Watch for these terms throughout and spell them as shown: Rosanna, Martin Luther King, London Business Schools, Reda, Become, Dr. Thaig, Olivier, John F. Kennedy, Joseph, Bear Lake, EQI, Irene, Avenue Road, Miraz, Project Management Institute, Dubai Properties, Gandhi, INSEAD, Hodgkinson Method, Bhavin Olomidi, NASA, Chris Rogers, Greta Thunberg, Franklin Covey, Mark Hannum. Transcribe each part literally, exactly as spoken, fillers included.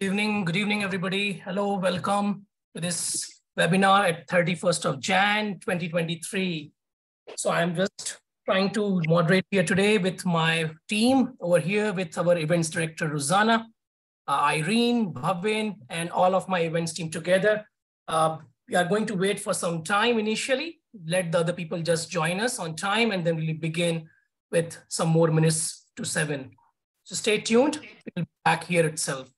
Good evening, good evening, everybody. Hello, welcome to this webinar at thirty-first of January twenty twenty-three. So I'm just trying to moderate here today with my team over here with our events director, Rosanna, uh, Irene, Bhavin, and all of my events team together. Uh, we are going to wait for some time initially, let the other people just join us on time, and then we'll begin with some more minutes to seven. So stay tuned, we'll be back here itself.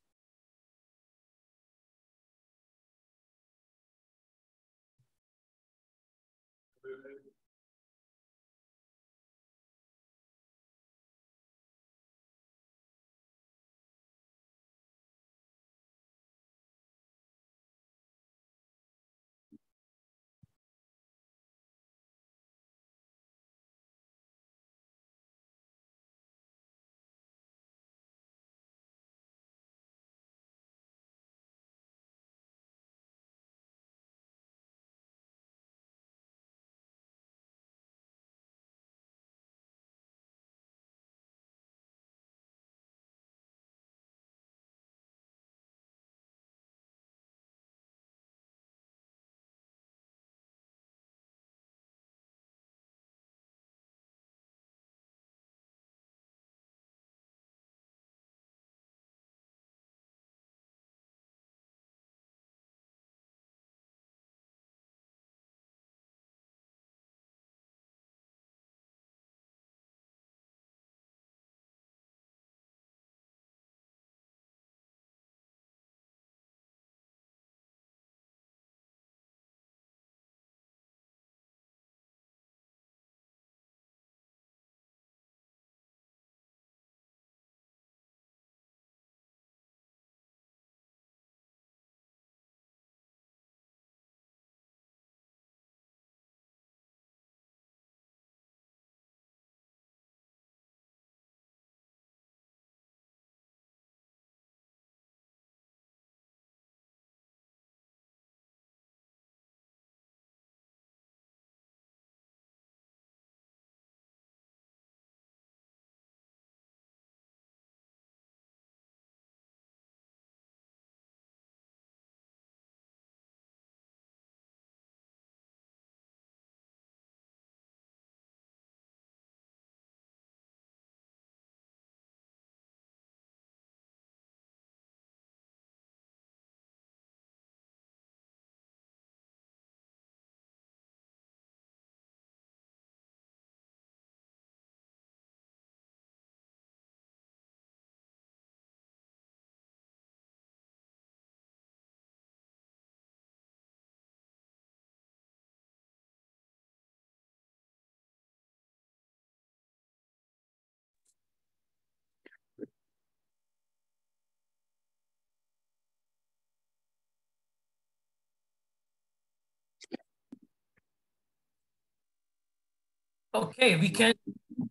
Okay, we can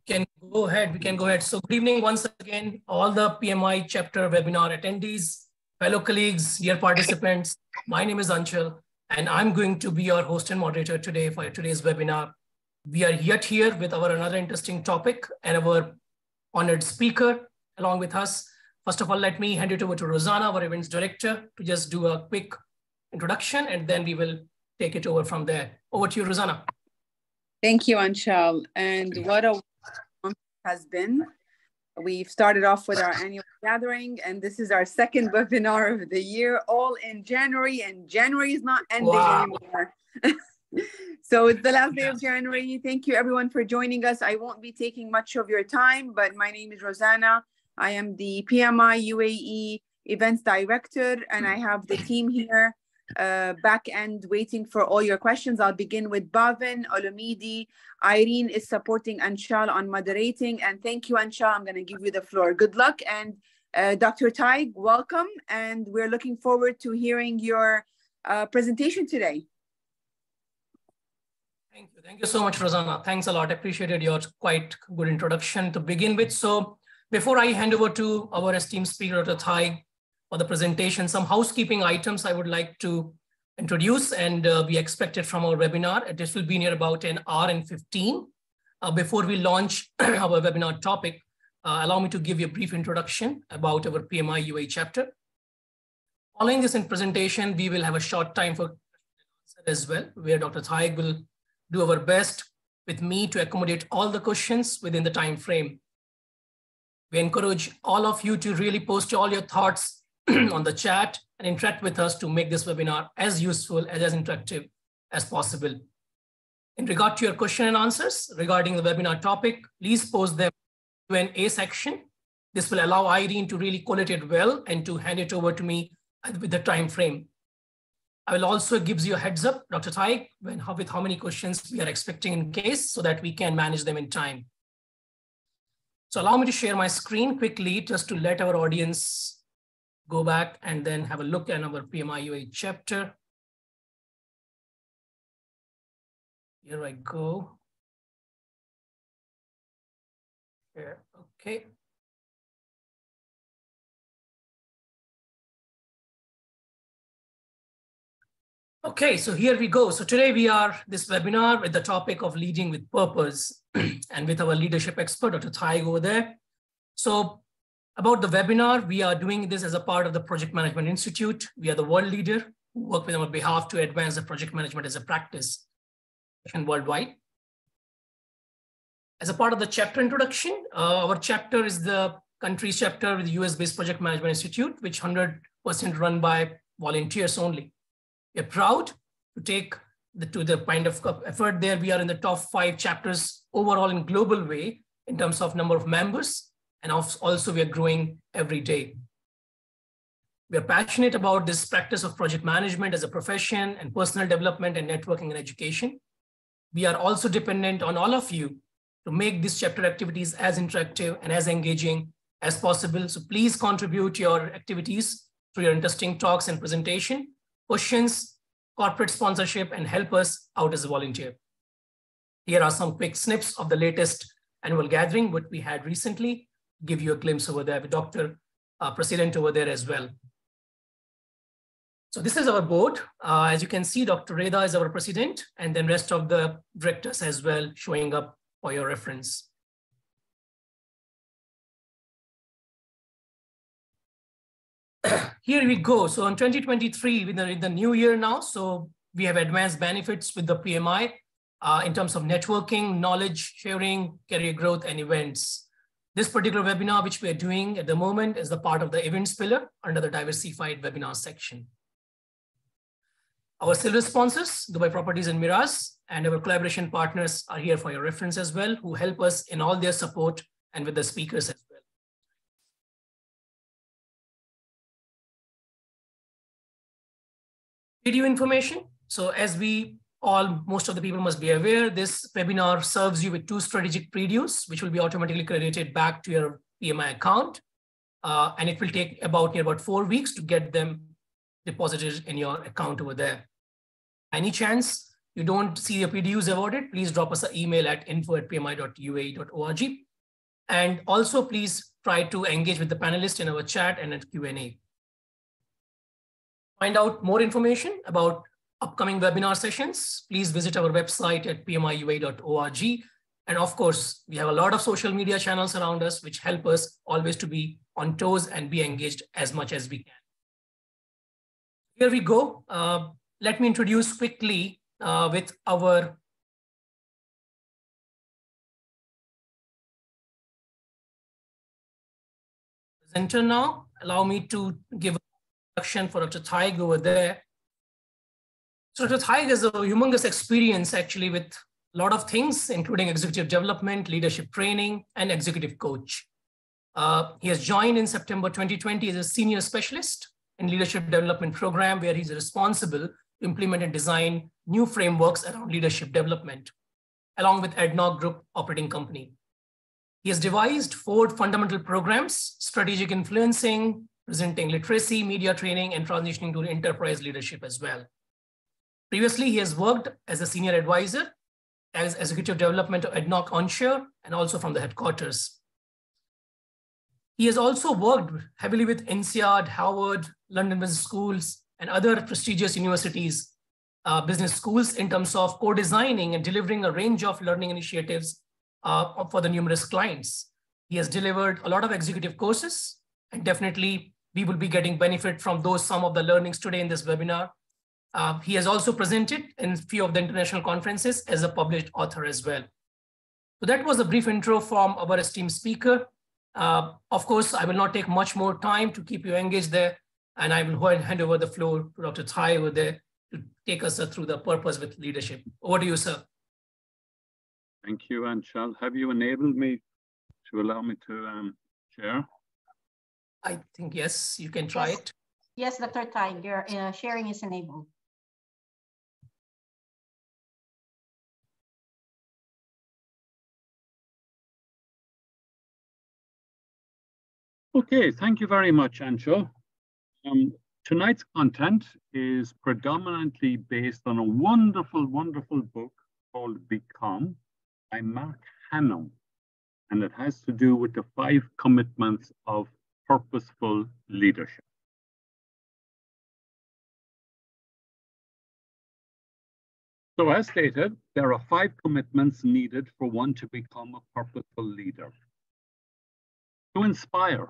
can go ahead. We can go ahead. So good evening once again, all the P M I chapter webinar attendees, fellow colleagues, dear participants. My name is Anchal, and I'm going to be your host and moderator today for today's webinar. We are yet here with our another interesting topic and our honored speaker along with us. First of all, let me hand it over to Rosanna, our events director, to just do a quick introduction, and then we will take it over from there. Over to you, Rosanna. Thank you, Anchal. And what a month has been. We've started off with our annual gathering, and this is our second webinar of the year, all in January, and January is not ending wow. anymore. So it's the last day yeah. of January. Thank you everyone for joining us. I won't be taking much of your time, but my name is Rosanna. I am the P M I U A E Events Director, and I have the team here. Uh, back end waiting for all your questions. I'll begin with Bhavin Olomidi. Irene is supporting Anchal on moderating, and thank you, Anchal. I'm going to give you the floor. Good luck, and uh, Doctor Thaig, welcome, and we're looking forward to hearing your uh, presentation today. Thank you. Thank you so much, Rosanna. Thanks a lot. I appreciated your quite good introduction to begin with. So before I hand over to our esteemed speaker, Doctor Thaig, for the presentation, some housekeeping items I would like to introduce and uh, we expected from our webinar. This will be near about an hour and fifteen. Uh, before we launch our webinar topic, uh, allow me to give you a brief introduction about our P M I U A E chapter. Following this in presentation, we will have a short time for questions as well, where Doctor Thaig will do our best with me to accommodate all the questions within the time frame. We encourage all of you to really post all your thoughts on the chat and interact with us to make this webinar as useful and as interactive as possible. In regard to your question and answers regarding the webinar topic, please post them in the Q and A section. This will allow Irene to really collate it well and to hand it over to me with the time frame. I will also give you a heads up, Doctor Thaig, when how, with how many questions we are expecting in case so that we can manage them in time. So allow me to share my screen quickly just to let our audience go back and then have a look at our P M I U A E chapter. Here I go. Here, okay. Okay, so here we go. So today we are this webinar with the topic of leading with purpose and with our leadership expert, Doctor Thaig over there. So about the webinar, we are doing this as a part of the Project Management Institute. We are the world leader who work with our behalf to advance the project management as a practice and worldwide. As a part of the chapter introduction, uh, our chapter is the country's chapter with the U S-based Project Management Institute, which one hundred percent run by volunteers only. We're proud to take the, to the kind of effort there. We are in the top five chapters overall in global way in terms of number of members. And also we are growing every day. We are passionate about this practice of project management as a profession and personal development and networking and education. We are also dependent on all of you to make these chapter activities as interactive and as engaging as possible. So please contribute your activities through your interesting talks and presentation, questions, corporate sponsorship, and help us out as a volunteer. Here are some quick snips of the latest annual gathering, what we had recently. Give you a glimpse over there with Doctor Uh, President over there as well. So this is our board. Uh, as you can see, Doctor Reda is our president, and then rest of the directors as well showing up for your reference. Here we go. So in twenty twenty-three, we're in the new year now, so we have advanced benefits with the P M I uh, in terms of networking, knowledge sharing, career growth, and events. This particular webinar, which we are doing at the moment, is the part of the events pillar under the diversified webinar section. Our silver sponsors, Dubai Properties and Miraz, and our collaboration partners are here for your reference as well, who help us in all their support and with the speakers as well. Video information. So as we all, most of the people must be aware, this webinar serves you with two strategic previews, which will be automatically credited back to your P M I account. Uh, and it will take about near about four weeks to get them deposited in your account over there. Any chance you don't see your P D Us awarded, please drop us an email at info at p m i u a e dot org. And also please try to engage with the panelists in our chat and at Q and A. Find out more information about upcoming webinar sessions, please visit our website at p m i u a e dot org. And of course, we have a lot of social media channels around us, which help us always to be on toes and be engaged as much as we can. Here we go. Uh, let me introduce quickly uh, with our presenter now. Allow me to give an introduction for Doctor Thaig over there. So Doctor Thaig has a humongous experience actually with a lot of things, including executive development, leadership training, and executive coach. Uh, he has joined in September twenty twenty as a senior specialist in leadership development program, where he's responsible to implement and design new frameworks around leadership development, along with A D N O C Group operating company. He has devised four fundamental programs: strategic influencing, presenting literacy, media training, and transitioning to enterprise leadership as well. Previously, he has worked as a senior advisor, as executive development of A D N O C Onshore, and also from the headquarters. He has also worked heavily with INSEAD, Howard, London Business Schools, and other prestigious universities, uh, business schools in terms of co-designing and delivering a range of learning initiatives uh, for the numerous clients. He has delivered a lot of executive courses, and definitely We will be getting benefit from those, some of the learnings today in this webinar. Uh, he has also presented in a few of the international conferences as a published author as well. So that was a brief intro from our esteemed speaker. Uh, of course, I will not take much more time to keep you engaged there, and I will go and hand over the floor to Doctor Thaig over there to take us through the purpose with leadership. Over to you, sir. Thank you, Anchal. Have you enabled me to allow me to um, share? I think, yes, you can try yes. it. Yes, Doctor Thaig, your uh, sharing is enabled. Okay, thank you very much, Anchal. Um, tonight's content is predominantly based on a wonderful, wonderful book called Become by Mark Hannum. And it has to do with the five commitments of purposeful leadership. So as stated, there are five commitments needed for one to become a purposeful leader. To inspire,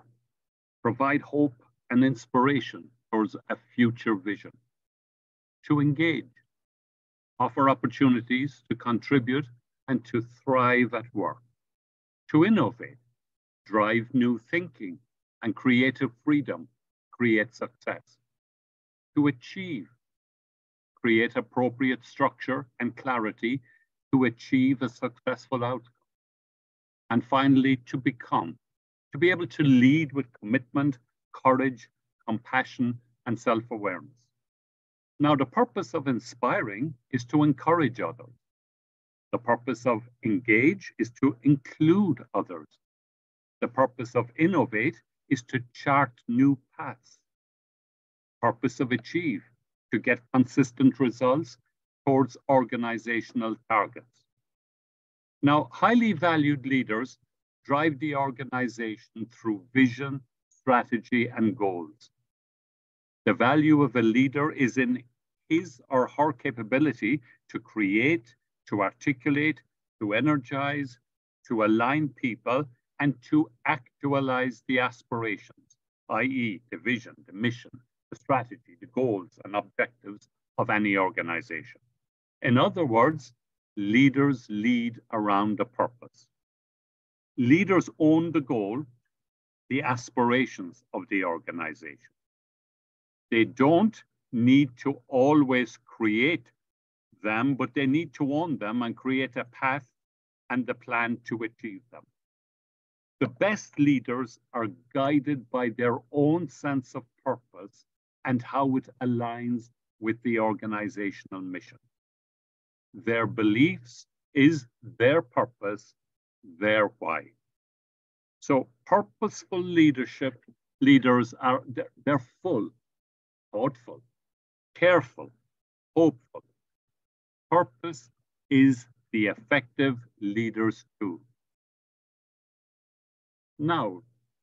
provide hope and inspiration towards a future vision. To engage, offer opportunities to contribute and to thrive at work. To innovate, drive new thinking and creative freedom, create success. To achieve, create appropriate structure and clarity to achieve a successful outcome. And finally, to become, to be able to lead with commitment, courage, compassion, and self-awareness. Now, the purpose of inspiring is to encourage others. The purpose of engage is to include others. The purpose of innovate is to chart new paths. Purpose of achieve, to get consistent results towards organizational targets. Now, highly valued leaders drive the organization through vision, strategy, and goals. The value of a leader is in his or her capability to create, to articulate, to energize, to align people, and to actualize the aspirations, that is the vision, the mission, the strategy, the goals and objectives of any organization. In other words, leaders lead around a purpose. Leaders own the goal, the aspirations of the organization. They don't need to always create them, but they need to own them and create a path and the plan to achieve them. The best leaders are guided by their own sense of purpose and how it aligns with the organizational mission. Their beliefs is their purpose, their why. So purposeful leadership leaders are, they're, they're full, thoughtful, careful, hopeful. Purpose is the effective leader's tool. Now,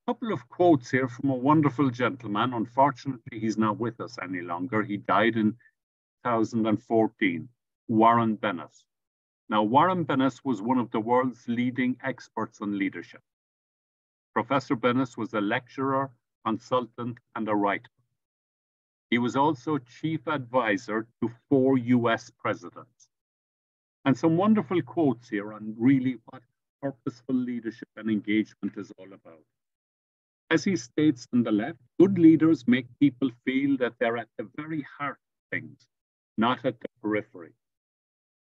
a couple of quotes here from a wonderful gentleman. Unfortunately, he's not with us any longer. He died in two thousand fourteen, Warren Bennis. Now, Warren Bennis was one of the world's leading experts on leadership. Professor Bennis was a lecturer, consultant, and a writer. He was also chief advisor to four U S presidents. And some wonderful quotes here on really what purposeful leadership and engagement is all about. As he states on the left, good leaders make people feel that they're at the very heart of things, not at the periphery.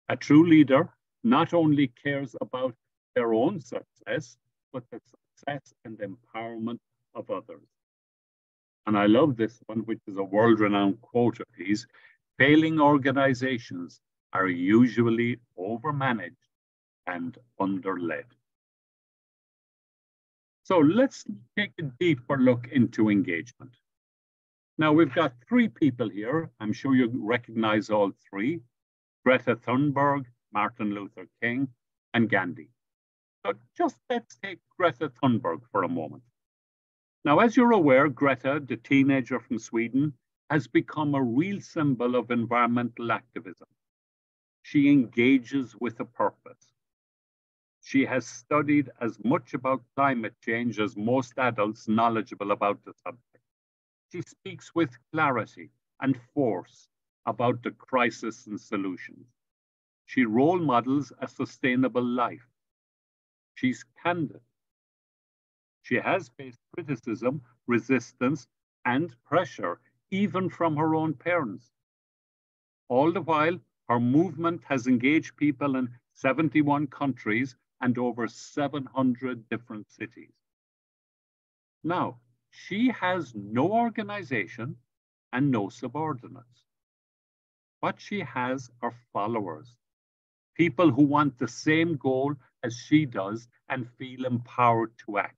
A true leader not only cares about their own success, but the success and empowerment of others. And I love this one, which is a world-renowned quote of his. Failing organizations are usually overmanaged and underled. So let's take a deeper look into engagement. Now we've got three people here. I'm sure you recognize all three: Greta Thunberg, Martin Luther King, and Gandhi. So just let's take Greta Thunberg for a moment. Now, as you're aware, Greta, the teenager from Sweden, has become a real symbol of environmental activism. She engages with a purpose. She has studied as much about climate change as most adults knowledgeable about the subject. She speaks with clarity and force about the crisis and solutions. She role models a sustainable life. She's candid. She has faced criticism, resistance, and pressure, even from her own parents. All the while, her movement has engaged people in seventy-one countries and over seven hundred different cities. Now, she has no organization and no subordinates. What she has are followers, people who want the same goal as she does and feel empowered to act.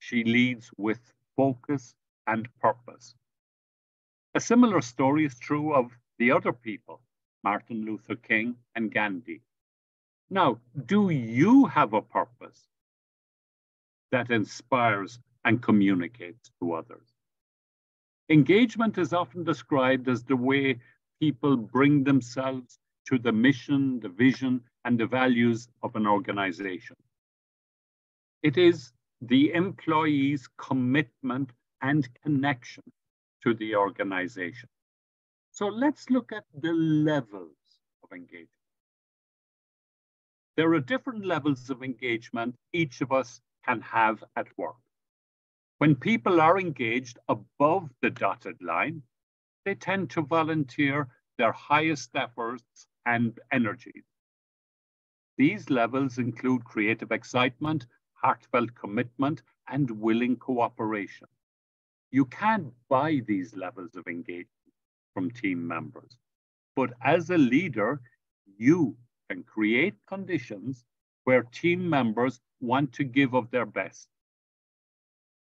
She leads with focus and purpose. A similar story is true of the other people, Martin Luther King and Gandhi. Now, do you have a purpose that inspires and communicates to others? Engagement is often described as the way people bring themselves to the mission, the vision, and the values of an organization. It is the employee's commitment and connection to the organization. So let's look at the levels of engagement. There are different levels of engagement each of us can have at work. When people are engaged above the dotted line, they tend to volunteer their highest efforts and energy. These levels include creative excitement, heartfelt commitment, and willing cooperation. You can't buy these levels of engagement from team members, but as a leader, you can create conditions where team members want to give of their best.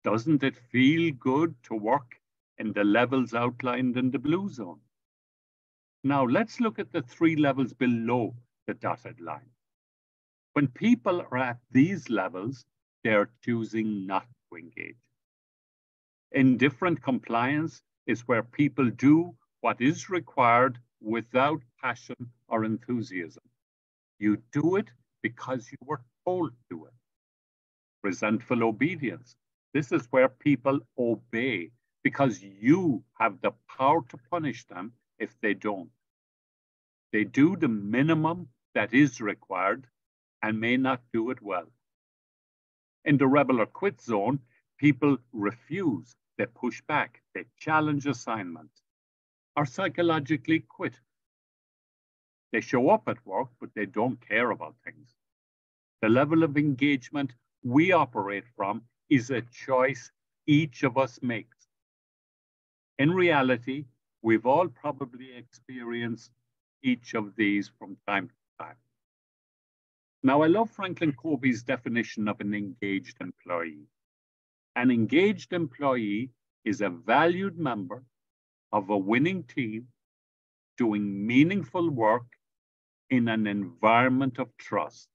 Doesn't it feel good to work in the levels outlined in the blue zone? Now let's look at the three levels below the dotted line. When people are at these levels, they're choosing not to engage. Indifferent compliance is where people do what is required without passion or enthusiasm. You do it because you were told to do it. Resentful obedience. This is where people obey because you have the power to punish them if they don't. They do the minimum that is required and may not do it well. In the rebel or quit zone, people refuse, they push back, they challenge assignments, or psychologically quit. They show up at work, but they don't care about things. The level of engagement we operate from is a choice each of us makes. In reality, we've all probably experienced each of these from time to time. Now, I love Franklin Covey's definition of an engaged employee. An engaged employee is a valued member of a winning team doing meaningful work in an environment of trust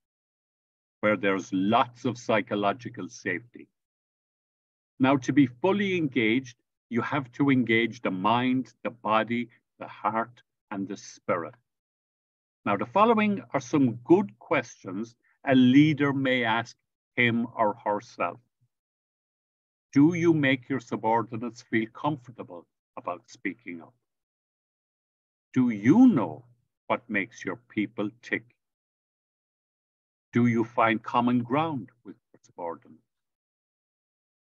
where there's lots of psychological safety. Now, to be fully engaged, you have to engage the mind, the body, the heart, and the spirit. Now, the following are some good questions a leader may ask him or herself. Do you make your subordinates feel comfortable about speaking up? Do you know what makes your people tick? Do you find common ground with your subordinates?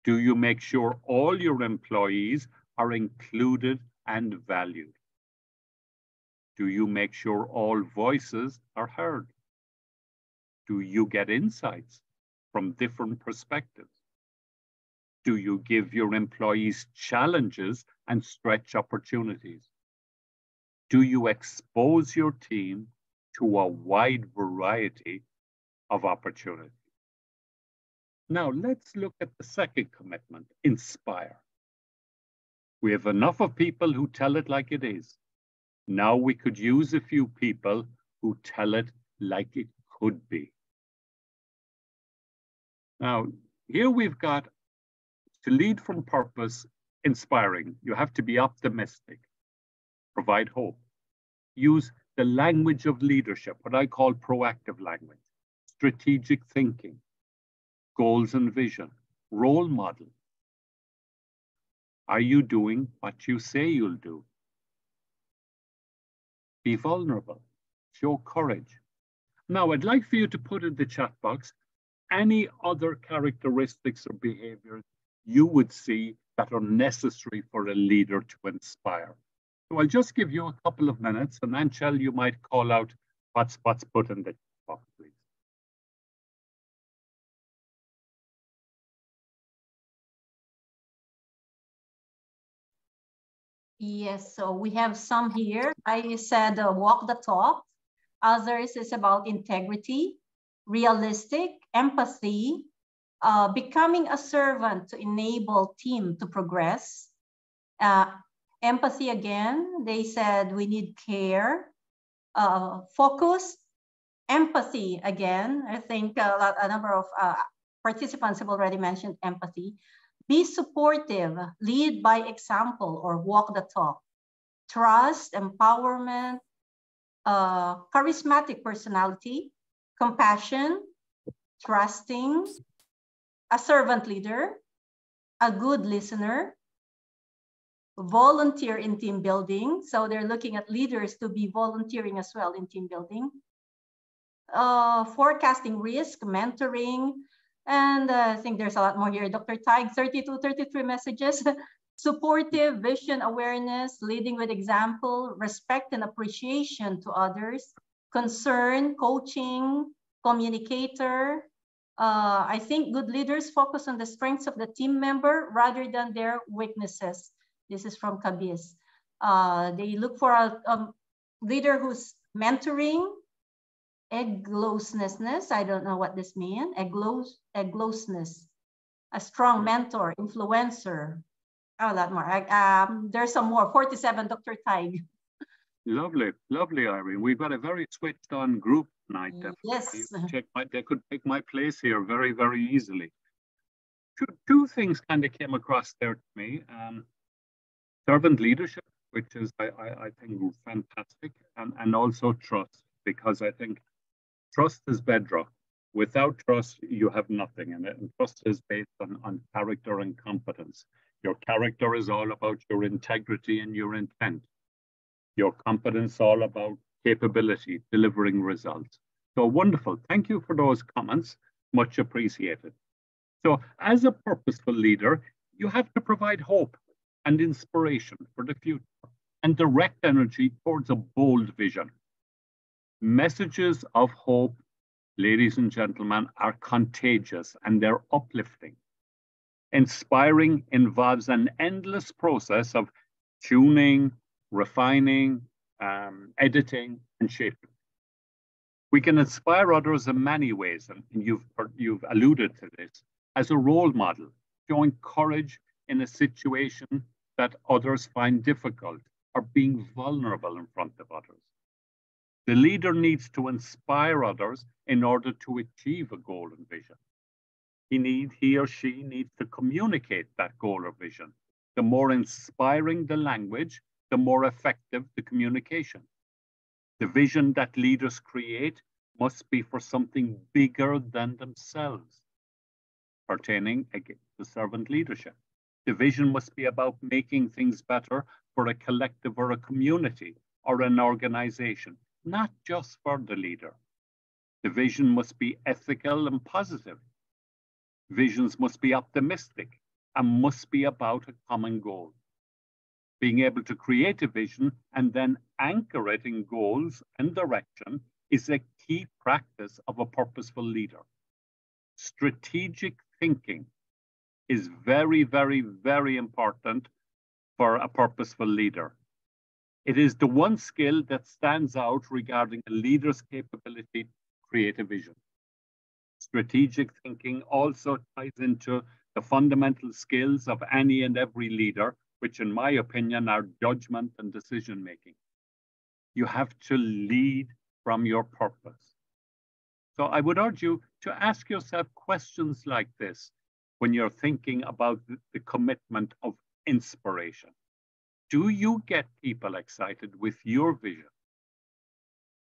Do you make sure all your employees are included and valued? Do you make sure all voices are heard? Do you get insights from different perspectives? Do you give your employees challenges and stretch opportunities? Do you expose your team to a wide variety of opportunities? Now let's look at the second commitment, inspire. We have enough of people who tell it like it is. Now we could use a few people who tell it like it could be. Now, here we've got to lead from purpose, inspiring. You have to be optimistic, provide hope, use the language of leadership, what I call proactive language, strategic thinking, goals and vision, role model. Are you doing what you say you'll do? Be vulnerable. Show courage. Now, I'd like for you to put in the chat box any other characteristics or behaviors you would see that are necessary for a leader to inspire. So I'll just give you a couple of minutes, and then, Anchal, you might call out what's, what's put in the chat box, please. Yes, so we have some here. I said uh, walk the talk. Others is about integrity, realistic, empathy, uh, becoming a servant to enable team to progress. Uh, empathy again, they said we need care, uh, focus, empathy again. I think a, lot, a number of uh, participants have already mentioned empathy. Be supportive, lead by example or walk the talk. Trust, empowerment, uh, charismatic personality, compassion, trusting, a servant leader, a good listener, volunteer in team building. So they're looking at leaders to be volunteering as well in team building. Uh, forecasting risk, mentoring, and uh, I think there's a lot more here. Doctor Thaig, thirty-two, thirty-three messages. Supportive, vision, awareness, leading with example, respect and appreciation to others, concern, coaching, communicator. Uh, I think good leaders focus on the strengths of the team member rather than their weaknesses. This is from Kabis. Uh, they look for a, a leader who's mentoring, egglessness, I don't know what this means, egglessness, a strong mentor, influencer, oh, a lot more. I, um, there's some more, forty-seven, Doctor Thaig. Lovely, lovely, Irene. We've got a very switched on group tonight. Yes. Check my, they could take my place here very, very easily. Two, two things kind of came across there to me. Um, servant leadership, which is, I, I, I think, fantastic, and, and also trust, because I think trust is bedrock. Without trust, you have nothing in it. And trust is based on, on character and competence. Your character is all about your integrity and your intent. Your competence all about capability, delivering results. So wonderful. Thank you for those comments. Much appreciated. So as a purposeful leader, you have to provide hope and inspiration for the future and direct energy towards a bold vision. Messages of hope, ladies and gentlemen, are contagious and they're uplifting. Inspiring involves an endless process of tuning, refining, um, editing, and shaping. We can inspire others in many ways, and you've, you've alluded to this, as a role model, showing courage in a situation that others find difficult, or being vulnerable in front of others. The leader needs to inspire others in order to achieve a goal and vision. He, need, he or she needs to communicate that goal or vision. The more inspiring the language, the more effective the communication. The vision that leaders create must be for something bigger than themselves, pertaining again to servant leadership. The vision must be about making things better for a collective or a community or an organization, not just for the leader. The vision must be ethical and positive. Visions must be optimistic and must be about a common goal. Being able to create a vision and then anchor it in goals and direction is a key practice of a purposeful leader. Strategic thinking is very, very, very important for a purposeful leader. It is the one skill that stands out regarding a leader's capability to create a vision. Strategic thinking also ties into the fundamental skills of any and every leader, which in my opinion are judgment and decision-making. You have to lead from your purpose. So I would urge you to ask yourself questions like this when you're thinking about the commitment of inspiration. Do you get people excited with your vision?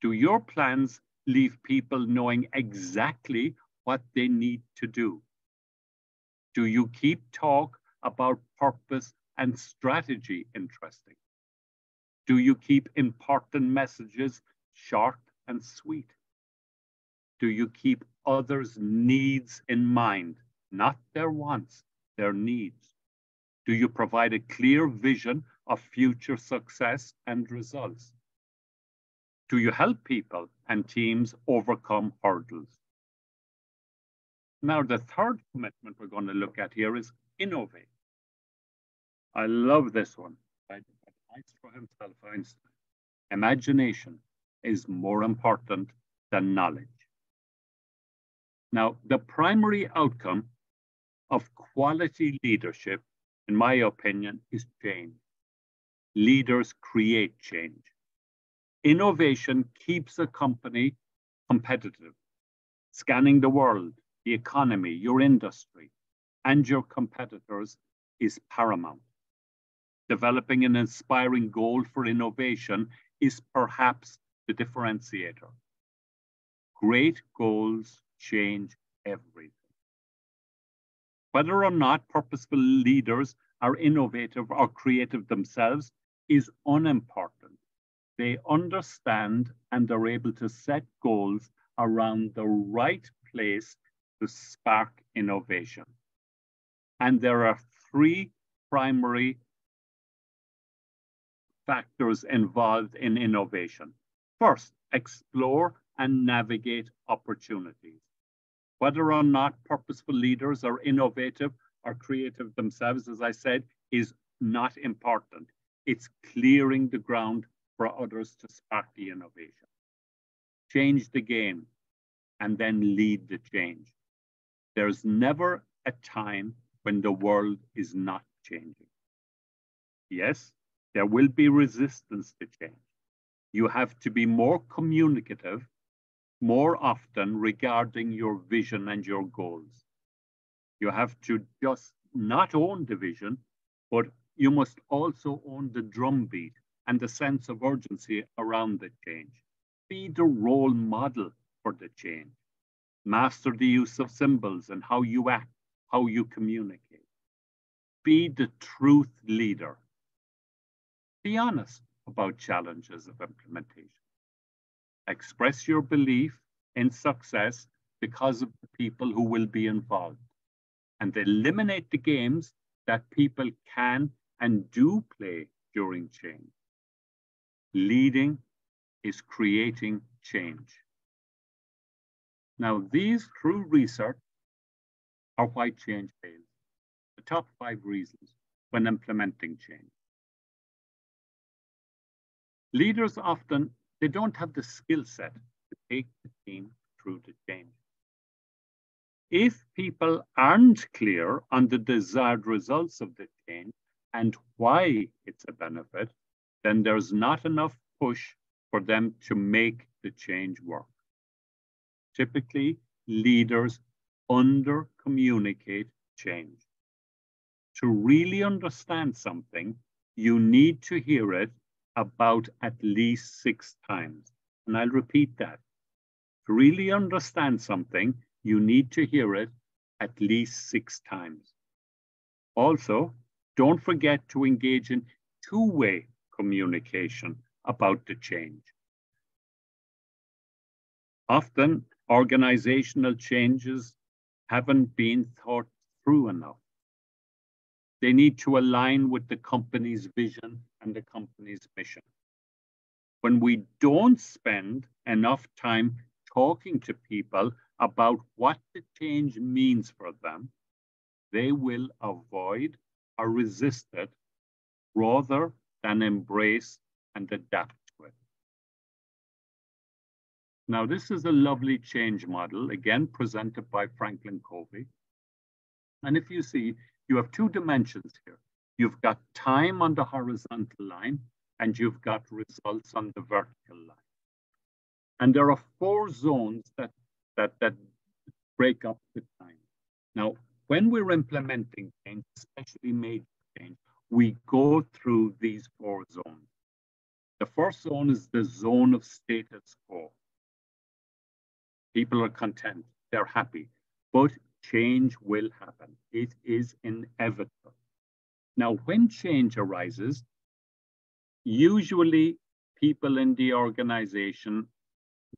Do your plans leave people knowing exactly what they need to do? Do you keep talk about purpose and strategy interesting? Do you keep important messages short and sweet? Do you keep others' needs in mind, not their wants, their needs? Do you provide a clear vision of future success and results? Do you help people and teams overcome hurdles? Now, the third commitment we're going to look at here is innovate. I love this one. Maestro himself, Einstein. Imagination is more important than knowledge. Now, the primary outcome of quality leadership, in my opinion, is change. Leaders create change. Innovation keeps a company competitive, scanning the world, the economy, your industry, and your competitors is paramount. Developing an inspiring goal for innovation is perhaps the differentiator. Great goals change everything. Whether or not purposeful leaders are innovative or creative themselves is unimportant. They understand and are able to set goals around the right place to spark innovation. And there are three primary factors involved in innovation. First, explore and navigate opportunities. Whether or not purposeful leaders are innovative or creative themselves, as I said, is not important. It's clearing the ground for others to spark the innovation. Change the game and then lead the change. There's never a time when the world is not changing. Yes, there will be resistance to change. You have to be more communicative more often regarding your vision and your goals. You have to just not own the vision, but you must also own the drumbeat and the sense of urgency around the change. Be the role model for the change. Master the use of symbols and how you act, how you communicate. Be the truth leader. Be honest about challenges of implementation. Express your belief in success because of the people who will be involved, and eliminate the games that people can and do play during change. Leading is creating change. Now, these through research are why change fails. The top five reasons when implementing change. Leaders often They don't have the skill set to take the team through the change. If people aren't clear on the desired results of the change and why it's a benefit, then there's not enough push for them to make the change work. Typically, leaders under-communicate change. To really understand something, you need to hear it about at least six times. And I'll repeat that. To really understand something, you need to hear it at least six times. Also, don't forget to engage in two-way communication about the change. Often, organizational changes haven't been thought through enough. They need to align with the company's vision and the company's mission. When we don't spend enough time talking to people about what the change means for them, they will avoid or resist it rather than embrace and adapt to it. Now, this is a lovely change model, again, presented by Franklin Covey. And if you see, you have two dimensions here. You've got time on the horizontal line, and you've got results on the vertical line. And there are four zones that, that, that break up the time. Now, when we're implementing change, especially major change, we go through these four zones. The first zone is the zone of status quo. People are content, they're happy, but change will happen. It is inevitable. Now, when change arises, usually people in the organization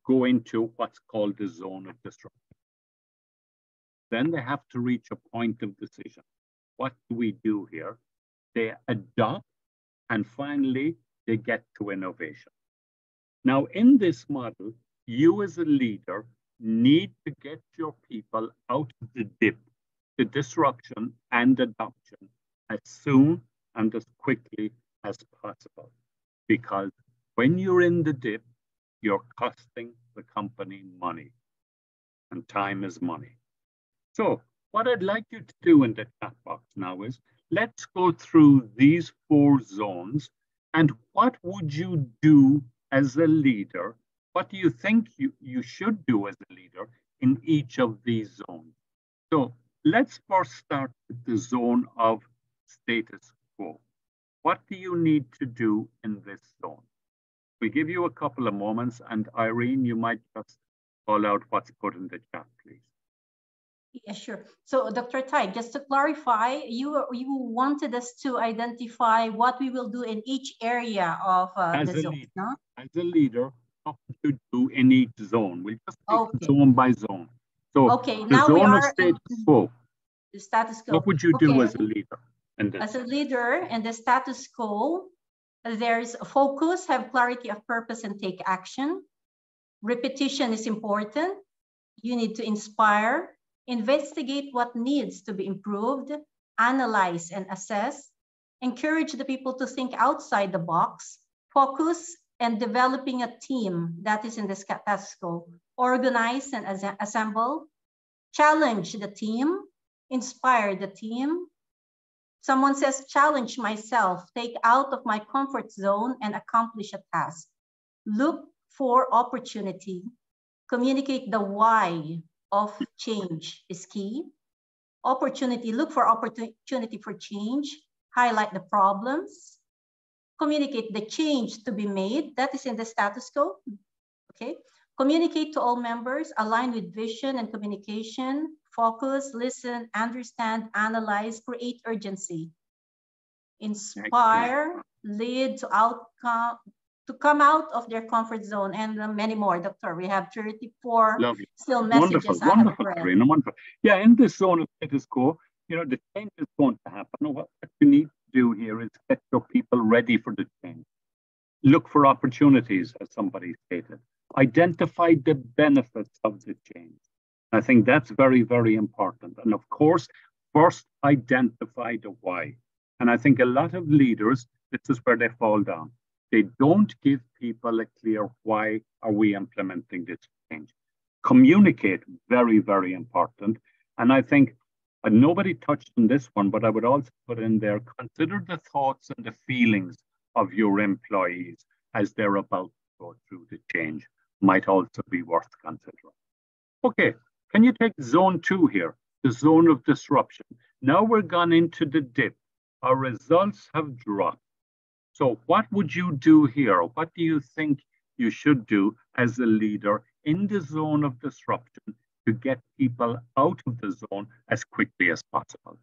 go into what's called the zone of disruption. Then they have to reach a point of decision. What do we do here? They adopt, and finally, they get to innovation. Now, in this model, you as a leader need to get your people out of the dip, the disruption and adoption as soon and as quickly as possible. Because when you're in the dip, you're costing the company money, and time is money. So what I'd like you to do in the chat box now is, let's go through these four zones, and what would you do as a leader? What do you think you, you should do as a leader in each of these zones? So let's first start with the zone of status quo. What do you need to do in this zone? We give you a couple of moments, and Irene, you might just call out what's put in the chat, please. Yeah, sure. So Doctor Thaig, just to clarify, you you wanted us to identify what we will do in each area of uh, as the zone, leader, no? As a leader, what to do in each zone. We'll just take okay. zone by zone. So okay, the now zone we are of status quo. The status quo. What would you okay. do as a leader? And as a leader and the status quo, there's focus, have clarity of purpose, and take action. Repetition is important. You need to inspire. Investigate what needs to be improved, analyze and assess, encourage the people to think outside the box, focus and developing a team, that is in the status quo, organize and as assemble, challenge the team, inspire the team. Someone says, challenge myself, take out of my comfort zone and accomplish a task. Look for opportunity, communicate the why of change is key. Opportunity, look for opportunity for change, highlight the problems, communicate the change to be made, that is in the status quo, okay? Communicate to all members, align with vision and communication, focus, listen, understand, analyze, create urgency, inspire, lead to outcome, to come out of their comfort zone, and uh, many more, Doctor. We have thirty-four Lovely. Still messages. Wonderful, wonderful, Irene, wonderful. Yeah, in this zone of status quo, you know, the change is going to happen. What you need to do here is get your people ready for the change. Look for opportunities, as somebody stated. Identify the benefits of the change. I think that's very, very important. And of course, first identify the why. And I think a lot of leaders, this is where they fall down. They don't give people a clear why are we implementing this change. Communicate, very, very important. And I think and nobody touched on this one, but I would also put in there, consider the thoughts and the feelings of your employees as they're about to go through the change. Might also be worth considering. Okay, can you take zone two here, the zone of disruption? Now we're gone into the dip. Our results have dropped. So what would you do here? What do you think you should do as a leader in the zone of disruption to get people out of the zone as quickly as possible?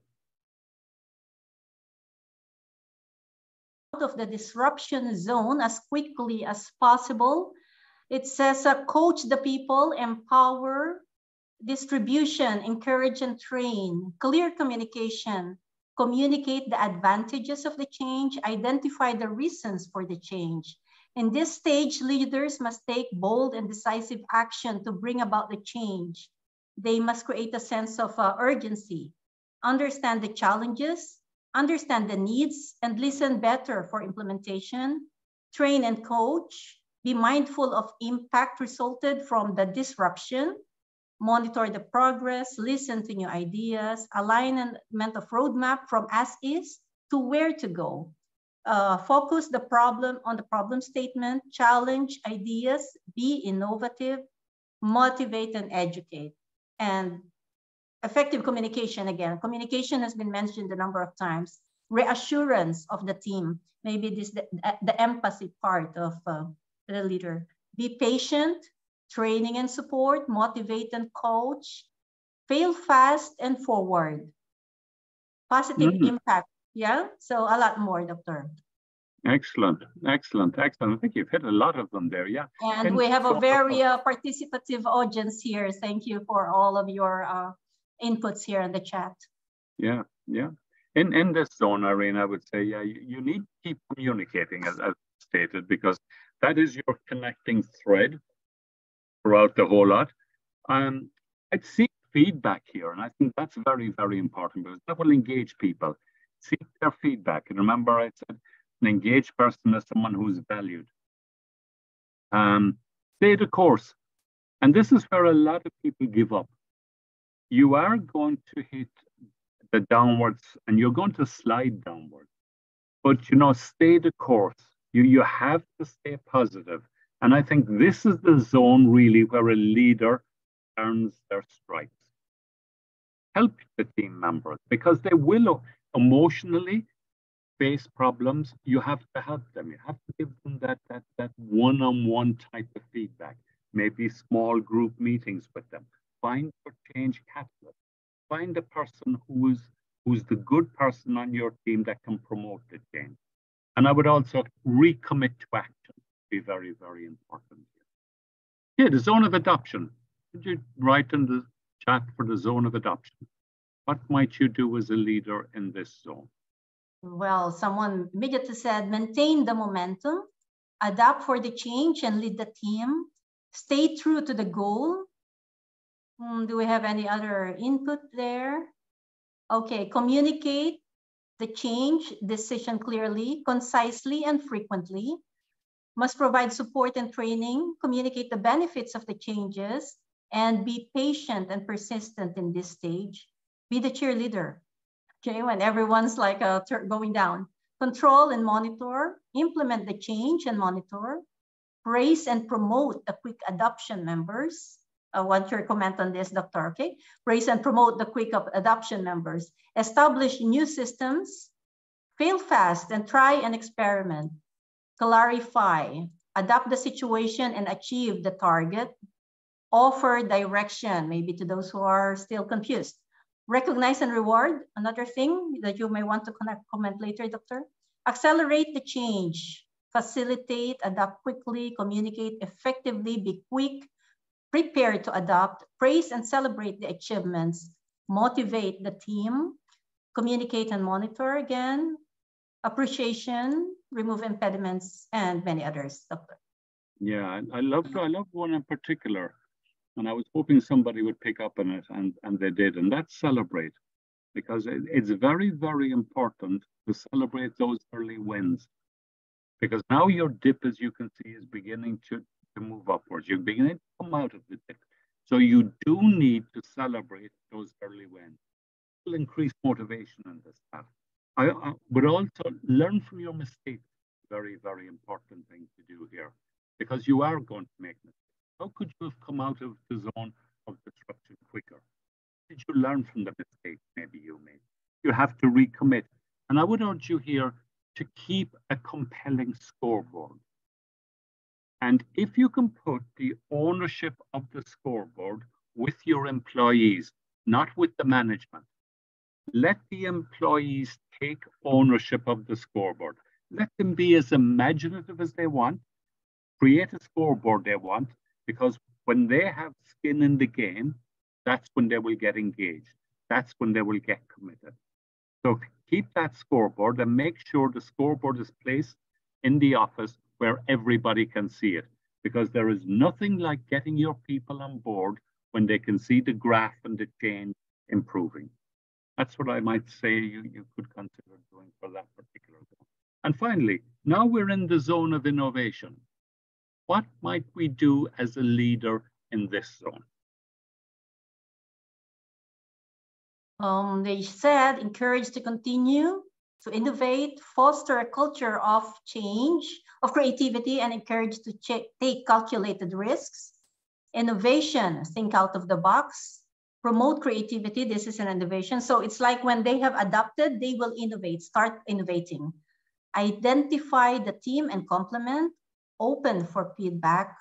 Out of the disruption zone as quickly as possible. It says uh, coach the people, empower, distribution, encourage and train, clear communication, communicate the advantages of the change, identify the reasons for the change. In this stage, leaders must take bold and decisive action to bring about the change. They must create a sense of uh, urgency, understand the challenges, understand the needs, and listen better for implementation, train and coach, be mindful of impact resulted from the disruption, monitor the progress, listen to new ideas, alignment of roadmap from as is to where to go. Uh, focus the problem on the problem statement, challenge ideas, be innovative, motivate and educate. And effective communication, again, communication has been mentioned a number of times. Reassurance of the team, maybe this the, the empathy part of uh, the leader. Be patient, training and support, motivate and coach, fail fast and forward. Positive mm-hmm. impact, Yeah, so a lot more, Doctor. Excellent, excellent, excellent. I think you've hit a lot of them there, yeah. And, and we have a very uh, participative audience here. Thank you for all of your uh, inputs here in the chat. Yeah, yeah. In, in this zone, Irene, I would say, yeah, you, you need to keep communicating, as, as stated, because that is your connecting thread throughout the whole lot. Um, I'd seek feedback here, and I think that's very, very important, because that will engage people. Seek their feedback. And remember, I said, an engaged person is someone who's valued. Um, stay the course. And this is where a lot of people give up. You are going to hit the downwards and you're going to slide downwards. But, you know, stay the course. You, you have to stay positive. And I think this is the zone really where a leader earns their stripes. Help the team members because they will emotionally face problems. You have to help them. You have to give them that that that one-on-one type of feedback. Maybe small group meetings with them. Find your change catalyst. Find the person who is who's the good person on your team that can promote the change. And I would also recommit to action. Be very very important here. Yeah, the zone of adoption. Could you write in the chat for the zone of adoption? What might you do as a leader in this zone? Well, someone immediately said, maintain the momentum, adapt for the change and lead the team, stay true to the goal. Mm, do we have any other input there? Okay, communicate the change decision clearly, concisely and frequently, must provide support and training, communicate the benefits of the changes and be patient and persistent in this stage, be the cheerleader. Okay, when everyone's like uh, going down. Control and monitor, implement the change and monitor, praise and promote the quick adoption members. I want your comment on this, Doctor, okay? Praise and promote the quick adoption members. Establish new systems, fail fast and try and experiment. Clarify, adapt the situation and achieve the target. Offer direction, maybe to those who are still confused. Recognize and reward, another thing that you may want to connect, comment later, Doctor. Accelerate the change, facilitate, adapt quickly, communicate effectively, be quick, prepare to adopt, praise and celebrate the achievements, motivate the team, communicate and monitor again, appreciation, remove impediments, and many others, Doctor. Yeah, I love, I love one in particular. And I was hoping somebody would pick up on it, and, and they did. And that's celebrate, because it, it's very, very important to celebrate those early wins. Because now your dip, as you can see, is beginning to, to move upwards. You're beginning to come out of the dip. So you do need to celebrate those early wins. It will increase motivation in this path. I, I, but also learn from your mistakes. Very, very important thing to do here, because you are going to make mistakes. How could you have come out of the zone of disruption quicker? Did you learn from the mistakes maybe you made? You have to recommit. And I would urge you here to keep a compelling scoreboard. And if you can put the ownership of the scoreboard with your employees, not with the management, let the employees take ownership of the scoreboard. Let them be as imaginative as they want, create a scoreboard they want, because when they have skin in the game, that's when they will get engaged. That's when they will get committed. So keep that scoreboard and make sure the scoreboard is placed in the office where everybody can see it, because there is nothing like getting your people on board when they can see the graph and the change improving. That's what I might say you, you could consider doing for that particular zone. And finally, now we're in the zone of innovation. What might we do as a leader in this zone? Um, they said, encourage to continue, to innovate, foster a culture of change, of creativity, and encourage to check, take calculated risks. Innovation, think out of the box, promote creativity. This is an innovation. So it's like when they have adopted, they will innovate, start innovating. Identify the team and complement. Open for feedback,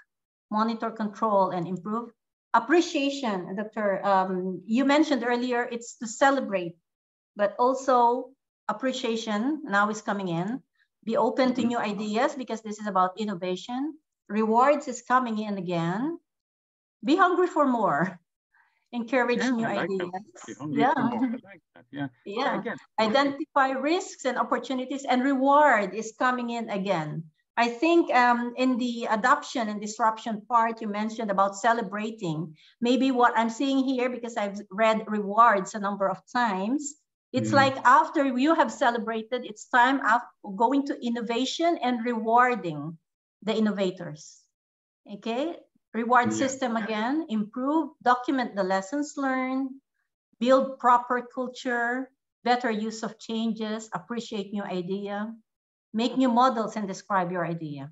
monitor, control, and improve. Appreciation, Doctor, um, you mentioned earlier, it's to celebrate, but also appreciation now is coming in. Be open to new ideas because this is about innovation. Rewards is coming in again. Be hungry for more. Encourage yeah, new I like ideas. Yeah. Like yeah. Yeah. Yeah. Identify risks and opportunities, and reward is coming in again. I think um, in the adoption and disruption part, you mentioned about celebrating. Maybe what I'm seeing here, because I've read rewards a number of times, it's mm. like after you have celebrated, it's time after going to innovation and rewarding the innovators. Okay. Reward yeah. system again, improve, document the lessons learned, build proper culture, better use of changes, appreciate new idea, make new models and describe your idea.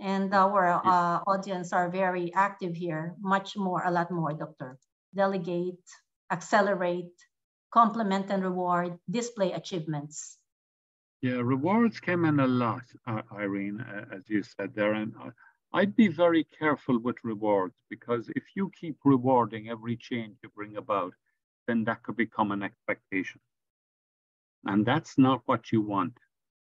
And our uh, audience are very active here, much more, a lot more, doctor. Delegate, accelerate, complement and reward, display achievements. Yeah, rewards came in a lot, uh, Irene, uh, as you said there. And uh, I'd be very careful with rewards, because if you keep rewarding every change you bring about, then that could become an expectation. And that's not what you want.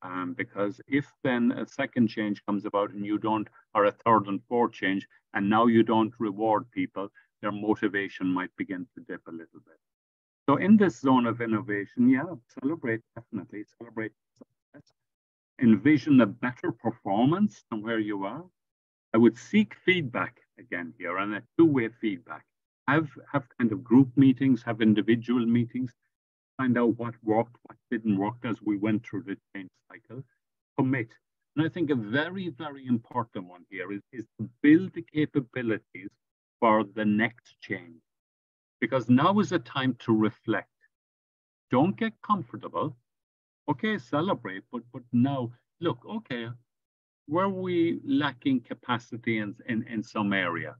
Um, because if then a second change comes about and you don't, or a third and fourth change, and now you don't reward people, their motivation might begin to dip a little bit. So in this zone of innovation, yeah, celebrate, definitely celebrate success. Envision a better performance than where you are. I would seek feedback again here, and a two-way feedback. Have, have kind of group meetings, have individual meetings, find out what worked, what didn't work as we went through the change cycle. Commit. And I think a very, very important one here is, is to build the capabilities for the next change. Because now is a time to reflect. Don't get comfortable. Okay, celebrate, but, but now, look, okay, were we lacking capacity in, in, in some area?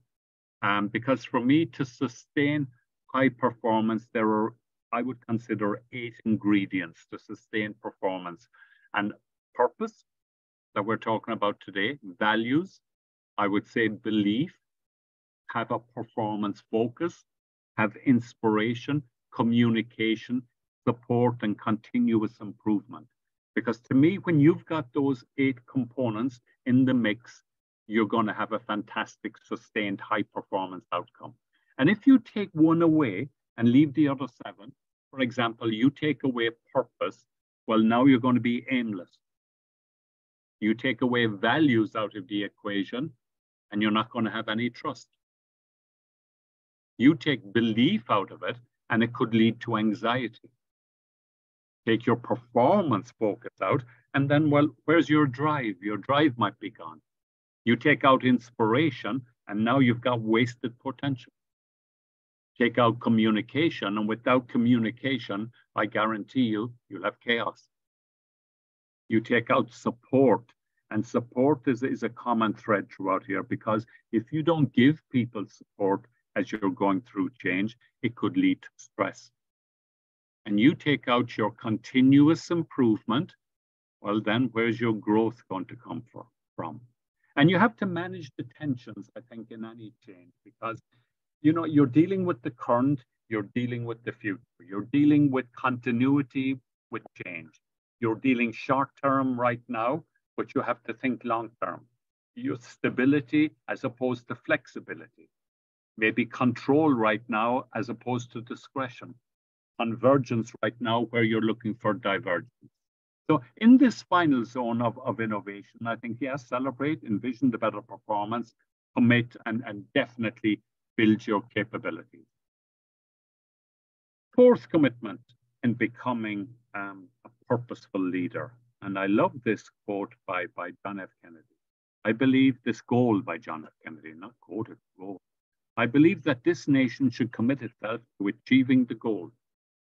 Um, because for me to sustain high performance, there are, I would consider eight ingredients to sustain performance. And purpose that we're talking about today, values, I would say belief, have a performance focus, have inspiration, communication, support, and continuous improvement. Because to me, when you've got those eight components in the mix, you're going to have a fantastic, sustained, high-performance outcome. And if you take one away and leave the other seven, for example, you take away purpose, well, now you're going to be aimless. You take away values out of the equation, and you're not going to have any trust. You take belief out of it, and it could lead to anxiety. Take your performance focus out, and then, well, where's your drive? Your drive might be gone. You take out inspiration, and now you've got wasted potential. Take out communication, and without communication, I guarantee you, you'll have chaos. You take out support, and support is, is a common thread throughout here, because if you don't give people support as you're going through change, it could lead to stress. And you take out your continuous improvement, well then, where's your growth going to come from? And you have to manage the tensions, I think, in any change, because you know, you're dealing with the current, you're dealing with the future, you're dealing with continuity, with change. You're dealing short-term right now, but you have to think long-term. Your stability as opposed to flexibility. Maybe control right now as opposed to discretion. Convergence right now where you're looking for divergence. So in this final zone of, of innovation, I think, yes, celebrate, envision the better performance, commit, and, and definitely build your capabilities. Fourth commitment in becoming um, a purposeful leader. And I love this quote by, by John F. Kennedy. I believe this goal by John F. Kennedy, not quote, it's goal. I believe that this nation should commit itself to achieving the goal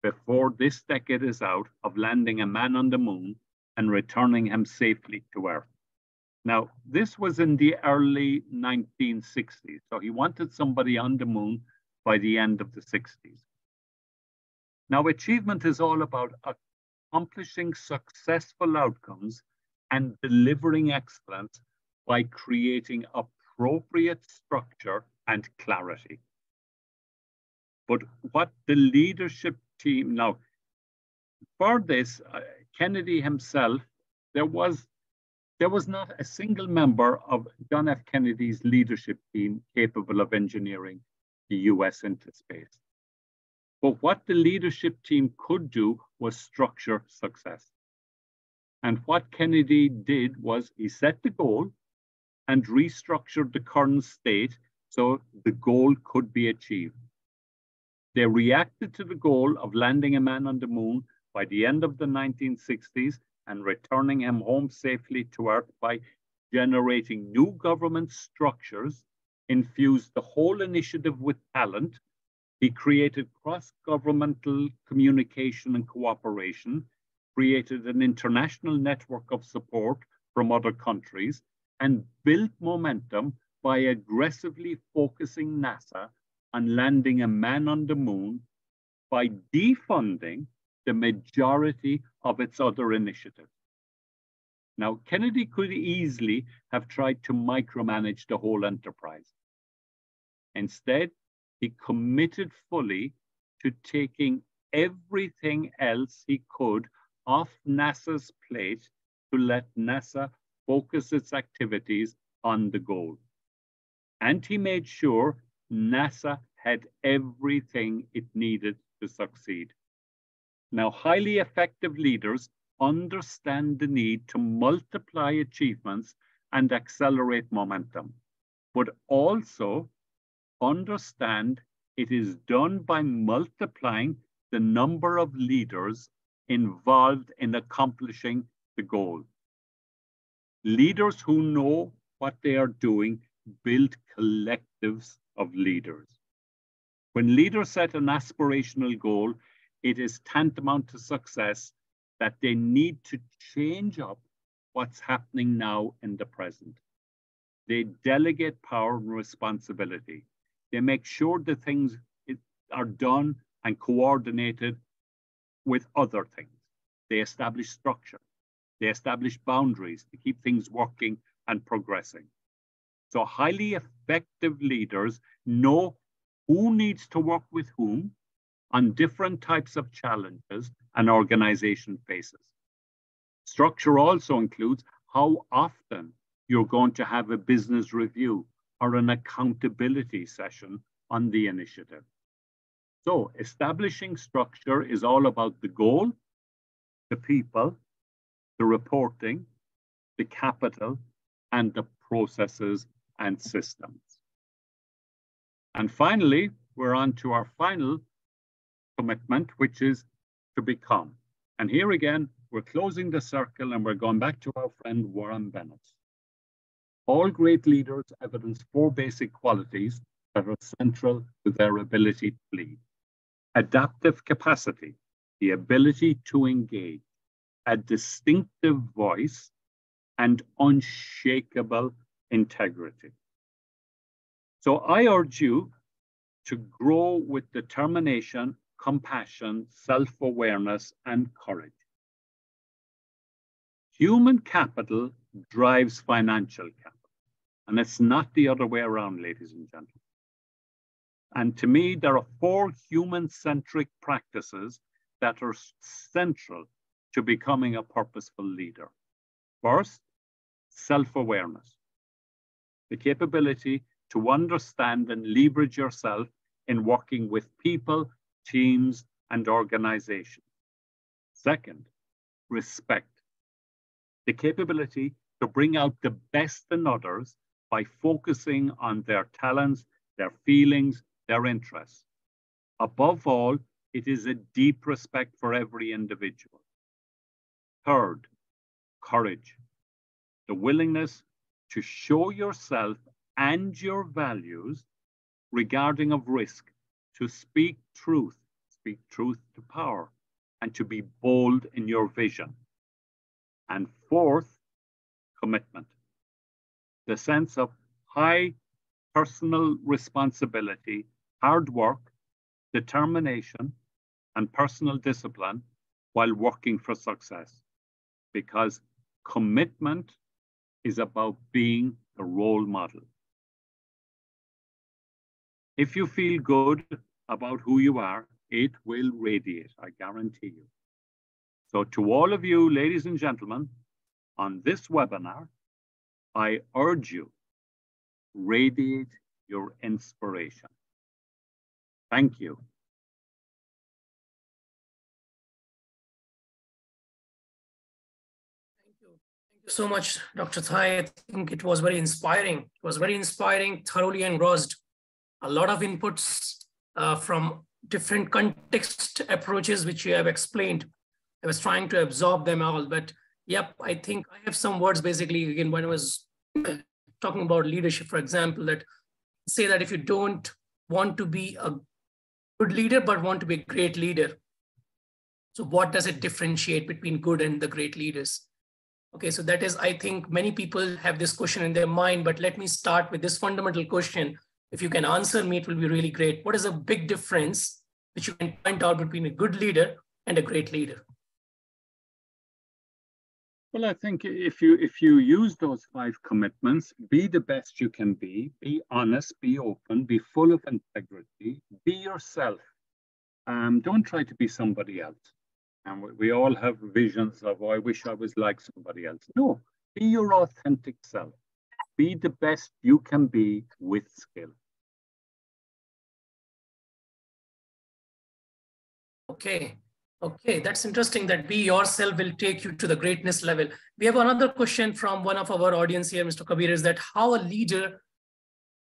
before this decade is out of landing a man on the moon and returning him safely to Earth. Now, this was in the early nineteen sixties. So he wanted somebody on the moon by the end of the sixties. Now, achievement is all about accomplishing successful outcomes and delivering excellence by creating appropriate structure and clarity. But what the leadership team, now, for this, Kennedy himself, there was, there was not a single member of John F. Kennedy's leadership team capable of engineering the U S into space. But what the leadership team could do was structure success. And what Kennedy did was he set the goal and restructured the current state so the goal could be achieved. They reacted to the goal of landing a man on the moon by the end of the nineteen sixties and returning him home safely to Earth by generating new government structures, infused the whole initiative with talent. He created cross-governmental communication and cooperation, created an international network of support from other countries, and built momentum by aggressively focusing NASA on landing a man on the moon by defunding the majority of its other initiatives. Now, Kennedy could easily have tried to micromanage the whole enterprise. Instead, he committed fully to taking everything else he could off NASA's plate to let NASA focus its activities on the goal. And he made sure NASA had everything it needed to succeed. Now, highly effective leaders understand the need to multiply achievements and accelerate momentum, but also understand it is done by multiplying the number of leaders involved in accomplishing the goal. Leaders who know what they are doing build collectives of leaders. When leaders set an aspirational goal, it is tantamount to success that they need to change up what's happening now in the present. They delegate power and responsibility. They make sure that things are done and coordinated with other things. They establish structure. They establish boundaries to keep things working and progressing. So highly effective leaders know who needs to work with whom on different types of challenges an organization faces. Structure also includes how often you're going to have a business review or an accountability session on the initiative. So establishing structure is all about the goal, the people, the reporting, the capital, and the processes and systems. And finally, we're on to our final commitment, which is to become. And here again, we're closing the circle and we're going back to our friend Warren Bennis. All great leaders evidence four basic qualities that are central to their ability to lead. Adaptive capacity, the ability to engage, a distinctive voice, and unshakable integrity. So I urge you to grow with determination, compassion, self-awareness, and courage. Human capital drives financial capital, and it's not the other way around, ladies and gentlemen. And to me, there are four human-centric practices that are central to becoming a purposeful leader. First, self-awareness, the capability to understand and leverage yourself in working with people, teams, and organizations. Second, respect, the capability to bring out the best in others by focusing on their talents, their feelings, their interests. Above all, it is a deep respect for every individual. Third, courage, the willingness to show yourself and your values regarding of risk, to speak truth, speak truth to power, and to be bold in your vision. And fourth, commitment, the sense of high personal responsibility, hard work, determination, and personal discipline while working for success, because commitment is about being a role model. If you feel good about who you are, it will radiate, I guarantee you. So to all of you, ladies and gentlemen, on this webinar, I urge you, radiate your inspiration. Thank you. Thank you. Thank you so much, Doctor Thaig. I think it was very inspiring. It was very inspiring, thoroughly engrossed. A lot of inputs uh, from different context approaches, which you have explained. I was trying to absorb them all, but yep, I think I have some words basically, again, when I was talking about leadership, for example, that say that if you don't want to be a good leader, but want to be a great leader. So what does it differentiate between good and the great leaders? Okay, so that is, I think many people have this question in their mind, but let me start with this fundamental question. If you can answer me, it will be really great. What is a big difference which you can point out between a good leader and a great leader? Well, I think if you if you use those five commitments, be the best you can be, be honest, be open, be full of integrity, be yourself. Um, don't try to be somebody else. And we, we all have visions of, oh, I wish I was like somebody else. No, be your authentic self. Be the best you can be with skill. Okay. Okay, that's interesting that be yourself will take you to the greatness level. We have another question from one of our audience here, Mister Kabir, is that how a leader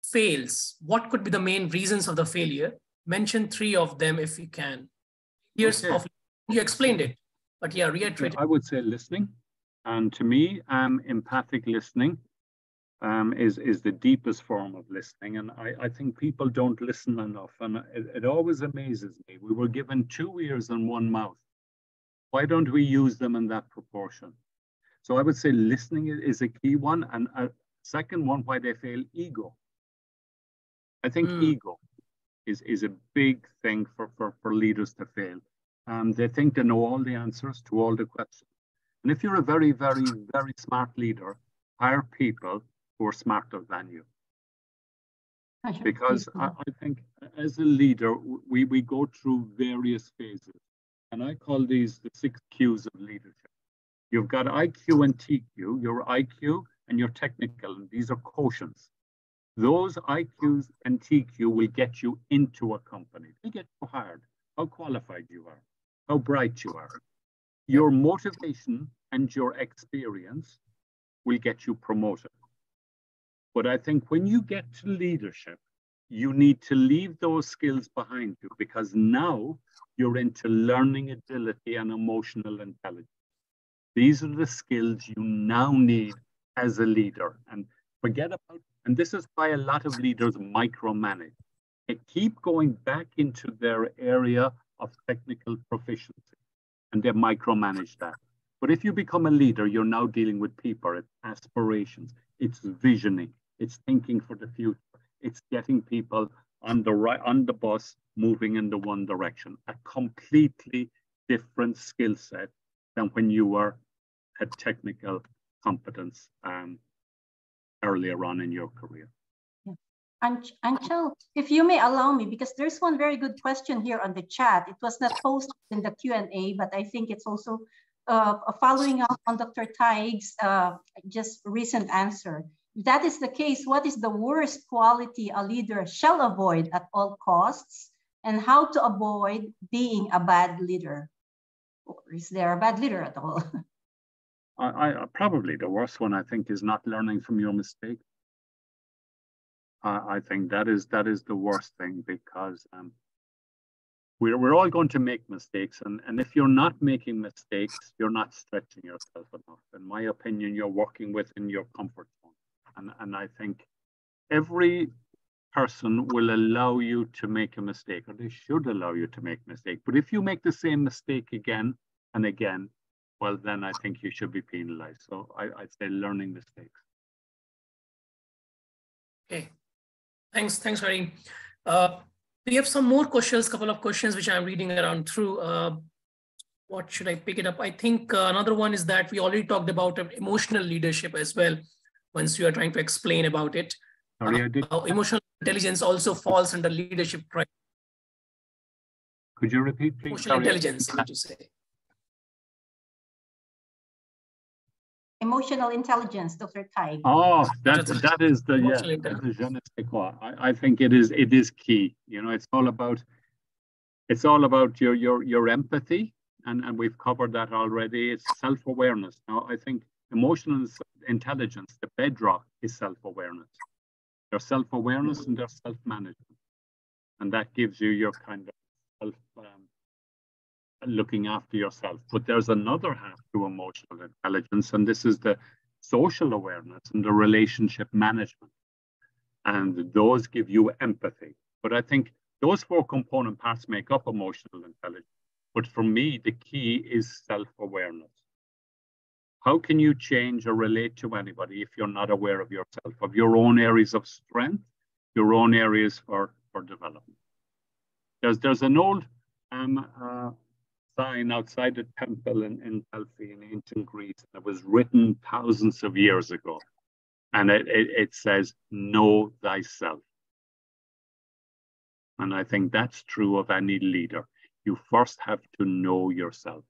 fails? What could be the main reasons of the failure? Mention three of them if you can. Years okay. of you explained it, but yeah, reiterate. I would say listening, and to me, um, empathic listening um, is is the deepest form of listening, and I, I think people don't listen enough, and it, it always amazes me. We were given two ears and one mouth. Why don't we use them in that proportion? So I would say listening is a key one, and a second one why they fail, ego. I think mm. ego is is a big thing for for for leaders to fail. Um, they think they know all the answers to all the questions, and if you're a very very very smart leader, hire people who are smarter than you. Because I, I think as a leader, we, we go through various phases. And I call these the six Qs of leadership. You've got I Q and T Q, your I Q and your technical, and these are quotients. Those I Qs and T Q will get you into a company. They get you hired, how qualified you are, how bright you are. Your motivation and your experience will get you promoted. But I think when you get to leadership, you need to leave those skills behind you, because now you're into learning agility and emotional intelligence. These are the skills you now need as a leader. And forget about, and this is why a lot of leaders micromanage. They keep going back into their area of technical proficiency and they micromanage that. But if you become a leader, you're now dealing with people, it's aspirations, it's visioning, it's thinking for the future, it's getting people on the right, on the bus, moving in the one direction, a completely different skill set than when you were at technical competence um, earlier on in your career. Yeah. And Anchal, if you may allow me, because there's one very good question here on the chat. It was not posted in the Q and A, but I think it's also Uh, following up on Doctor Thaig's uh, just recent answer. If that is the case, what is the worst quality a leader shall avoid at all costs, and how to avoid being a bad leader? Or is there a bad leader at all? I, I, probably the worst one, I think, is not learning from your mistake. I, I think that is, that is the worst thing, because um, We're, we're all going to make mistakes. And, and if you're not making mistakes, you're not stretching yourself enough. In my opinion, you're working within your comfort zone. And, and I think every person will allow you to make a mistake, or they should allow you to make a mistake. But if you make the same mistake again and again, well, then I think you should be penalized. So I, I'd say learning mistakes. Okay, thanks, thanks, Irene. Uh, We have some more questions, couple of questions which I'm reading around through. Uh, what should I pick it up? I think uh, another one is that we already talked about emotional leadership as well. Once you are trying to explain about it, Sorry, uh, I did... how emotional intelligence also falls under leadership. Right? Could you repeat, please? Emotional Sorry. intelligence, I meant to say. emotional intelligence, Doctor Thaig? Oh, that, that is the, yeah, that is je ne sais quoi. I, I think it is, it is key. You know, it's all about, it's all about your, your, your empathy. And, and we've covered that already. It's self-awareness. Now, I think emotional intelligence, the bedrock is self-awareness. Their self-awareness and their self-management. And that gives you your kind of self, um, looking after yourself. But there's another half to emotional intelligence, and this is the social awareness and the relationship management. And those give you empathy. But I think those four component parts make up emotional intelligence. But for me, the key is self-awareness. How can you change or relate to anybody if you're not aware of yourself, of your own areas of strength, your own areas for, for development? There's, there's an old um, uh, sign outside a temple in, in Delphi in ancient Greece that was written thousands of years ago. And it, it, it says, know thyself. And I think that's true of any leader. You first have to know yourself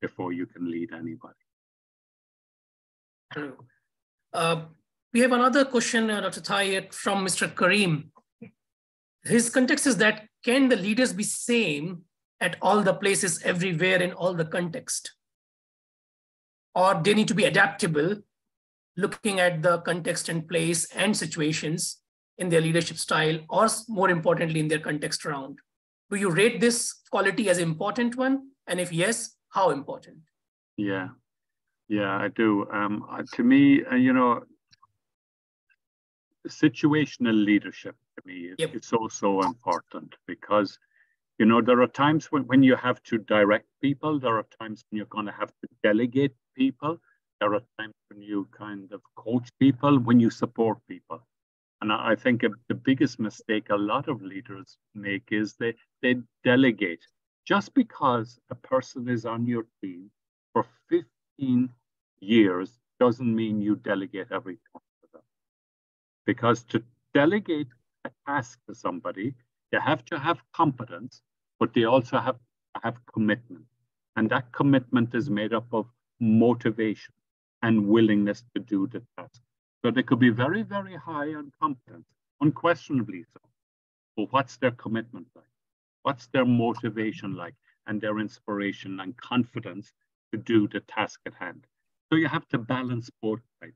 before you can lead anybody. True. Uh, we have another question, uh, Doctor Thaig, from Mister Karim. His context is that, can the leaders be same at all the places, everywhere, in all the context? Or they need to be adaptable, looking at the context and place and situations in their leadership style, or more importantly, in their context round? Do you rate this quality as an important one? And if yes, how important? Yeah, yeah, I do. Um, uh, to me, uh, you know, situational leadership to me is, yep. is so, so important because, you know, there are times when, when you have to direct people. There are times when you're going to have to delegate people. There are times when you kind of coach people, when you support people. And I think the biggest mistake a lot of leaders make is they, they delegate. Just because a person is on your team for fifteen years doesn't mean you delegate everything to them. Because to delegate a task to somebody, they have to have competence, but they also have to have commitment. And that commitment is made up of motivation and willingness to do the task. So they could be very, very high on competence, unquestionably so. But what's their commitment like? What's their motivation like, and their inspiration and confidence to do the task at hand? So you have to balance both sides.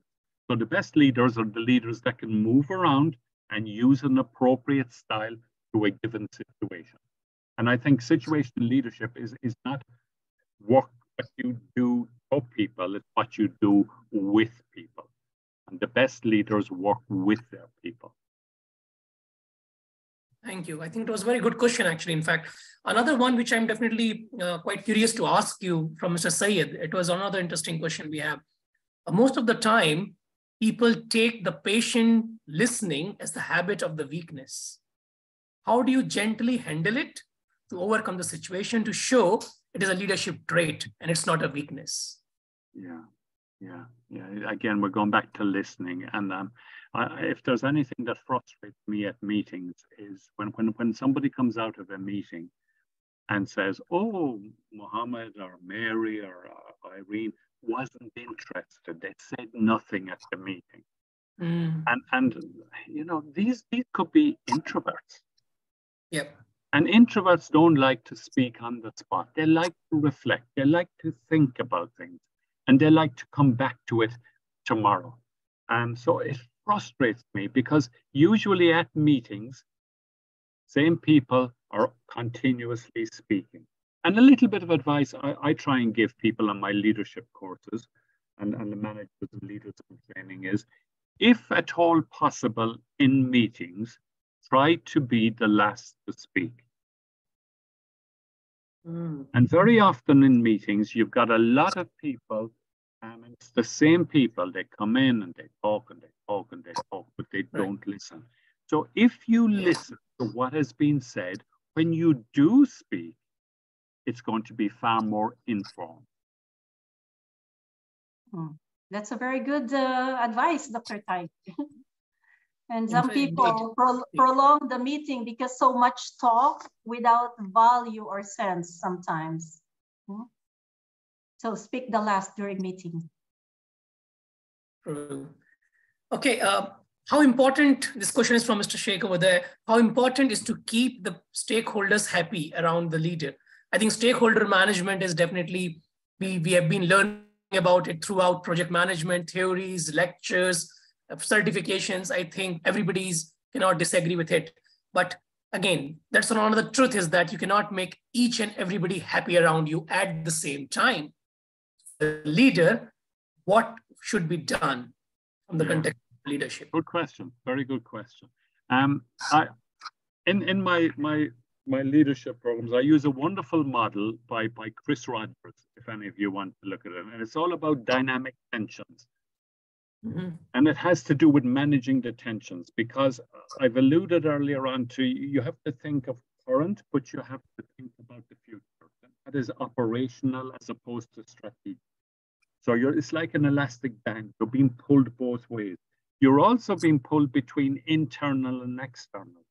So the best leaders are the leaders that can move around and use an appropriate style to a given situation. And I think situational leadership is, is not what you do for people, it's what you do with people. And the best leaders work with their people. Thank you. I think it was a very good question, actually. In fact, another one which I'm definitely uh, quite curious to ask you from Mister Sayed. It was another interesting question we have. Uh, most of the time, people take the patient listening as the habit of the weakness. How do you gently handle it to overcome the situation to show it is a leadership trait and it's not a weakness? Yeah. Yeah, yeah. Again, we're going back to listening. And um, I, if there's anything that frustrates me at meetings is when, when, when somebody comes out of a meeting and says, oh, Mohammed or Mary or uh, Irene wasn't interested. They said nothing at the meeting. Mm. And, and you know, these, these could be introverts. Yep. And introverts don't like to speak on the spot. They like to reflect. They like to think about things. And they like to come back to it tomorrow. And so it frustrates me because usually at meetings, same people are continuously speaking. And a little bit of advice I, I try and give people on my leadership courses and, and the managers and leaders in training is, if at all possible in meetings, try to be the last to speak. Mm. And very often in meetings, you've got a lot of people and it's the same people. They come in and they talk and they talk and they talk, but they don't listen. So if you listen to what has been said, when you do speak, it's going to be far more informed. Mm. That's a very good uh, advice, Doctor Thaig. And some people pro prolong the meeting because so much talk without value or sense sometimes. So speak the last during meeting. Peru. Okay, uh, how important, this question is from Mister Sheikh over there, how important is to keep the stakeholders happy around the leader? I think stakeholder management is definitely, we, we have been learning about it throughout project management, theories, lectures, certifications. I think everybody's cannot disagree with it. But again, that's another truth is that you cannot make each and everybody happy around you at the same time. The leader, what should be done from the yeah. context of leadership? Good question. Very good question. Um, I, in in my my my leadership programs, I use a wonderful model by by Chris Rogers. If any of you want to look at it, and it's all about dynamic tensions. Mm-hmm. And it has to do with managing the tensions, because I've alluded earlier on to, you have to think of current, but you have to think about the future. And that is operational as opposed to strategic. So you're, it's like an elastic band. You're being pulled both ways. You're also being pulled between internal and external.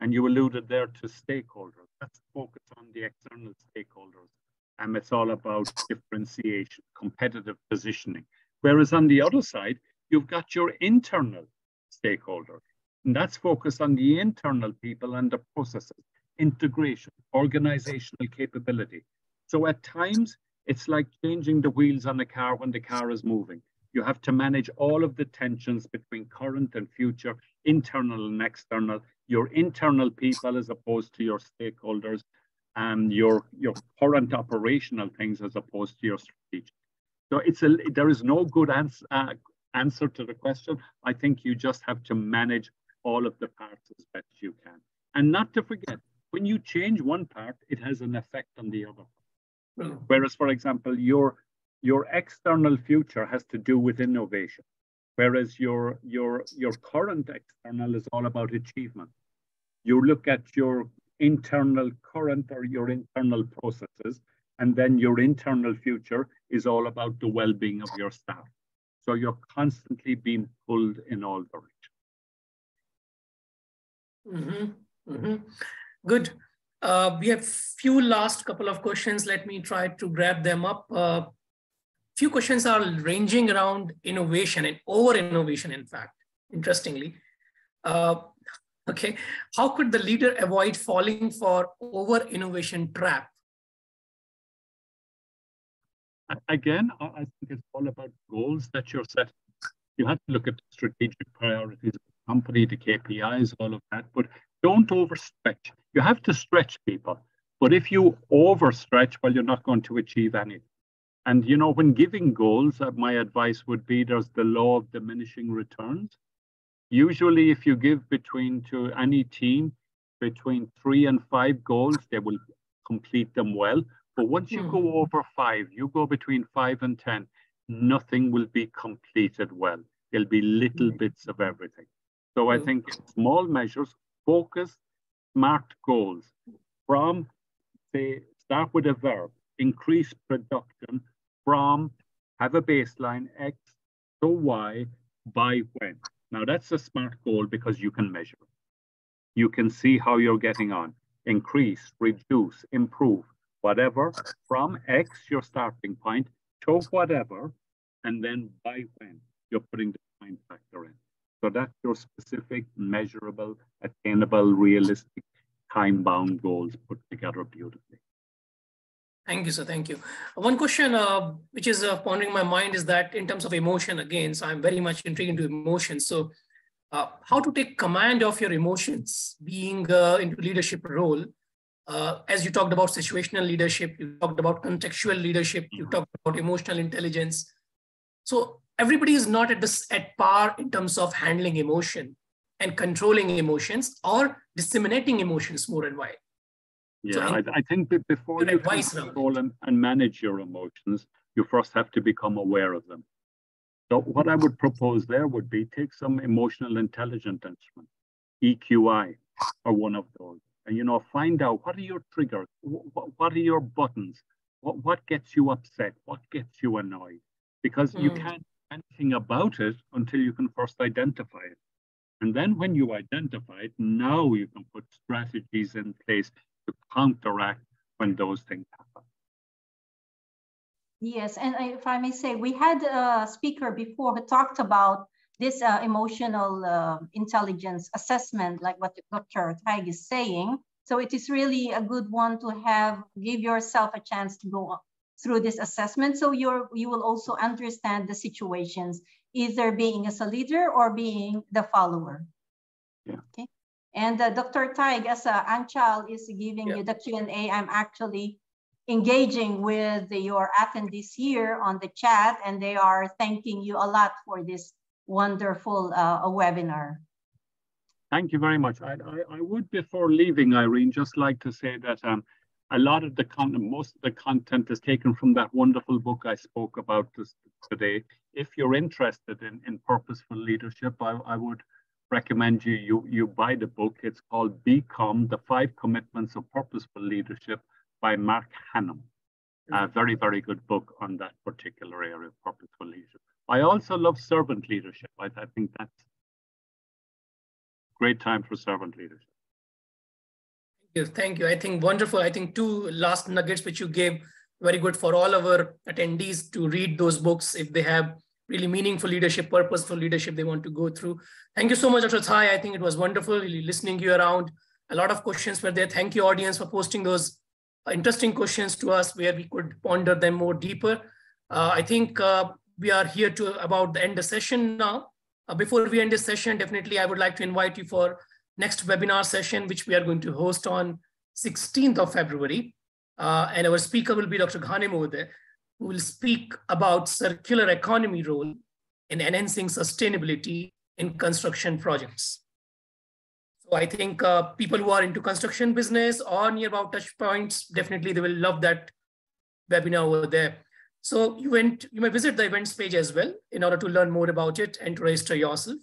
And you alluded there to stakeholders. Let's focus on the external stakeholders. And it's all about differentiation, competitive positioning. Whereas on the other side, you've got your internal stakeholders, and that's focused on the internal people and the processes, integration, organizational capability. So at times, it's like changing the wheels on a car when the car is moving. You have to manage all of the tensions between current and future, internal and external, your internal people as opposed to your stakeholders, and your, your current operational things as opposed to your strategic. So it's a, there is no good answer, uh, answer to the question. I think you just have to manage all of the parts as best you can. And not to forget, when you change one part, it has an effect on the other. Mm. Whereas, for example, your, your external future has to do with innovation, whereas your, your, your current external is all about achievement. You look at your internal current or your internal processes, and then your internal future is all about the well-being of your staff. So you're constantly being pulled in all directions. Mm-hmm. Mm-hmm. Good. Uh, we have few last couple of questions. Let me try to grab them up. Uh, few questions are ranging around innovation and over-innovation, in fact, interestingly. Uh, okay. How could the leader avoid falling for over-innovation trap? Again, I think it's all about goals that you're setting. You have to look at the strategic priorities of the company, the K P Is, all of that, but don't overstretch. You have to stretch people, but if you overstretch, well, you're not going to achieve anything. And, you know, when giving goals, uh, my advice would be there's the law of diminishing returns. Usually, if you give between to any team between three and five goals, they will complete them well. But once you go over five, you go between five and ten, nothing will be completed well. There'll be little bits of everything. So I think small measures, focus, smart goals. From, say, start with a verb, increase production from, have a baseline, X to Y, by when. Now that's a smart goal because you can measure it. You can see how you're getting on. Increase, reduce, improve. Whatever, from X, your starting point, to whatever, and then by when you're putting the time factor in. So that's your specific, measurable, attainable, realistic, time-bound goals put together beautifully. Thank you, sir. Thank you. One question uh, which is uh, pondering my mind is that in terms of emotion, again, so I'm very much intrigued into emotion. So uh, how to take command of your emotions, being uh, into leadership role. Uh, as you talked about situational leadership, you talked about contextual leadership, you talked about emotional intelligence. So everybody is not at this at par in terms of handling emotion and controlling emotions or disseminating emotions more and wide. Yeah, so I, I think that before you can control and, and manage your emotions, you first have to become aware of them. So what I would propose there would be take some emotional intelligence instrument, E Q I, or one of those. And, you know, find out what are your triggers, what are your buttons, what, what gets you upset, what gets you annoyed, because mm. you can't do anything about it until you can first identify it. And then when you identify it, now you can put strategies in place to counteract when those things happen. Yes, and if I may say, we had a speaker before who talked about this uh, emotional uh, intelligence assessment, like what Doctor Thaig is saying. So it is really a good one to have, give yourself a chance to go through this assessment. So you're, you will also understand the situations, either being as a leader or being the follower. Yeah. Okay. And uh, Doctor Thaig, as uh, Anchal is giving yeah. you the Q and A, I'm actually engaging with the, your attendees here on the chat, and they are thanking you a lot for this wonderful uh, webinar. Thank you very much. I, I, I would, before leaving, Irene, just like to say that um, a lot of the content, most of the content is taken from that wonderful book I spoke about this, today. If you're interested in, in purposeful leadership, I, I would recommend you, you you buy the book. It's called Become, The Five Commitments of Purposeful Leadership by Mark Hannum. A very, very good book on that particular area of purposeful leadership. I also love servant leadership. I, I think that's a great time for servant leadership. Yes, thank you. I think wonderful. I think two last nuggets which you gave, very good for all our attendees to read those books if they have really meaningful leadership, purposeful leadership they want to go through. Thank you so much, Doctor Thaig. I think it was wonderful really listening you around. A lot of questions were there. Thank you, audience, for posting those interesting questions to us where we could ponder them more deeper. Uh, I think uh, we are here to about the end of session now. Uh, before we end this session, definitely I would like to invite you for next webinar session, which we are going to host on sixteenth of February. Uh, and our speaker will be Doctor Ghanem over there, who will speak about circular economy role in enhancing sustainability in construction projects. So I think uh, people who are into construction business or near about touch points, definitely they will love that webinar over there. So you, went, you may visit the events page as well in order to learn more about it and to register yourself.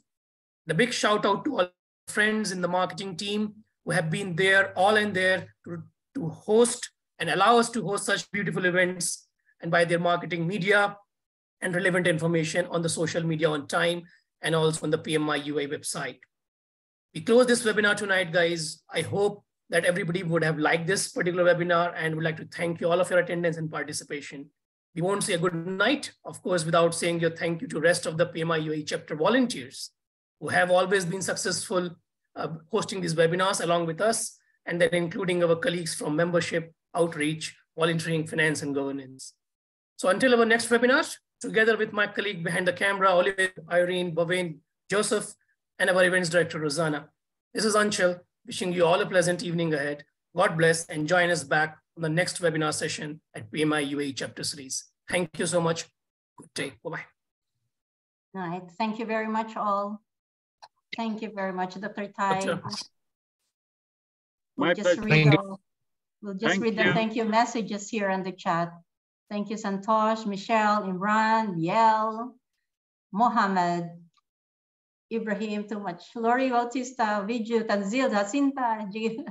The big shout out to all friends in the marketing team who have been there, all in there to, to host and allow us to host such beautiful events, and by their marketing media and relevant information on the social media on time and also on the P M I U A E website. We close this webinar tonight, guys. I hope that everybody would have liked this particular webinar and would like to thank you all of your attendance and participation. We won't say a good night, of course, without saying your thank you to rest of the P M I U A E chapter volunteers who have always been successful uh, hosting these webinars along with us, and then including our colleagues from membership, outreach, volunteering, finance, and governance. So until our next webinar, together with my colleague behind the camera, Olivier, Irene, Bhavin, Joseph, and our events director, Rosanna. This is Anchal, wishing you all a pleasant evening ahead. God bless, and join us back on the next webinar session at P M I U A E Chapter Series. Thank you so much. Good day. Bye-bye. All right. Thank you very much, all. Thank you very much, Doctor Thaig. We'll just read, all, we'll just thank read the you. thank you messages here in the chat. Thank you, Santosh, Michelle, Imran, Yel, Mohammed, Ibrahim, too much. Lori, Bautista, Viju, Tanzil, Jacinta, Jill.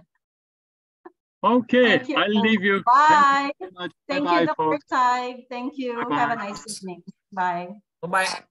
Okay, I'll leave you. Bye. Thank you, so thank Bye -bye, you Doctor Thaig. Thank you. Bye -bye. Have a nice evening. Bye. Bye-bye.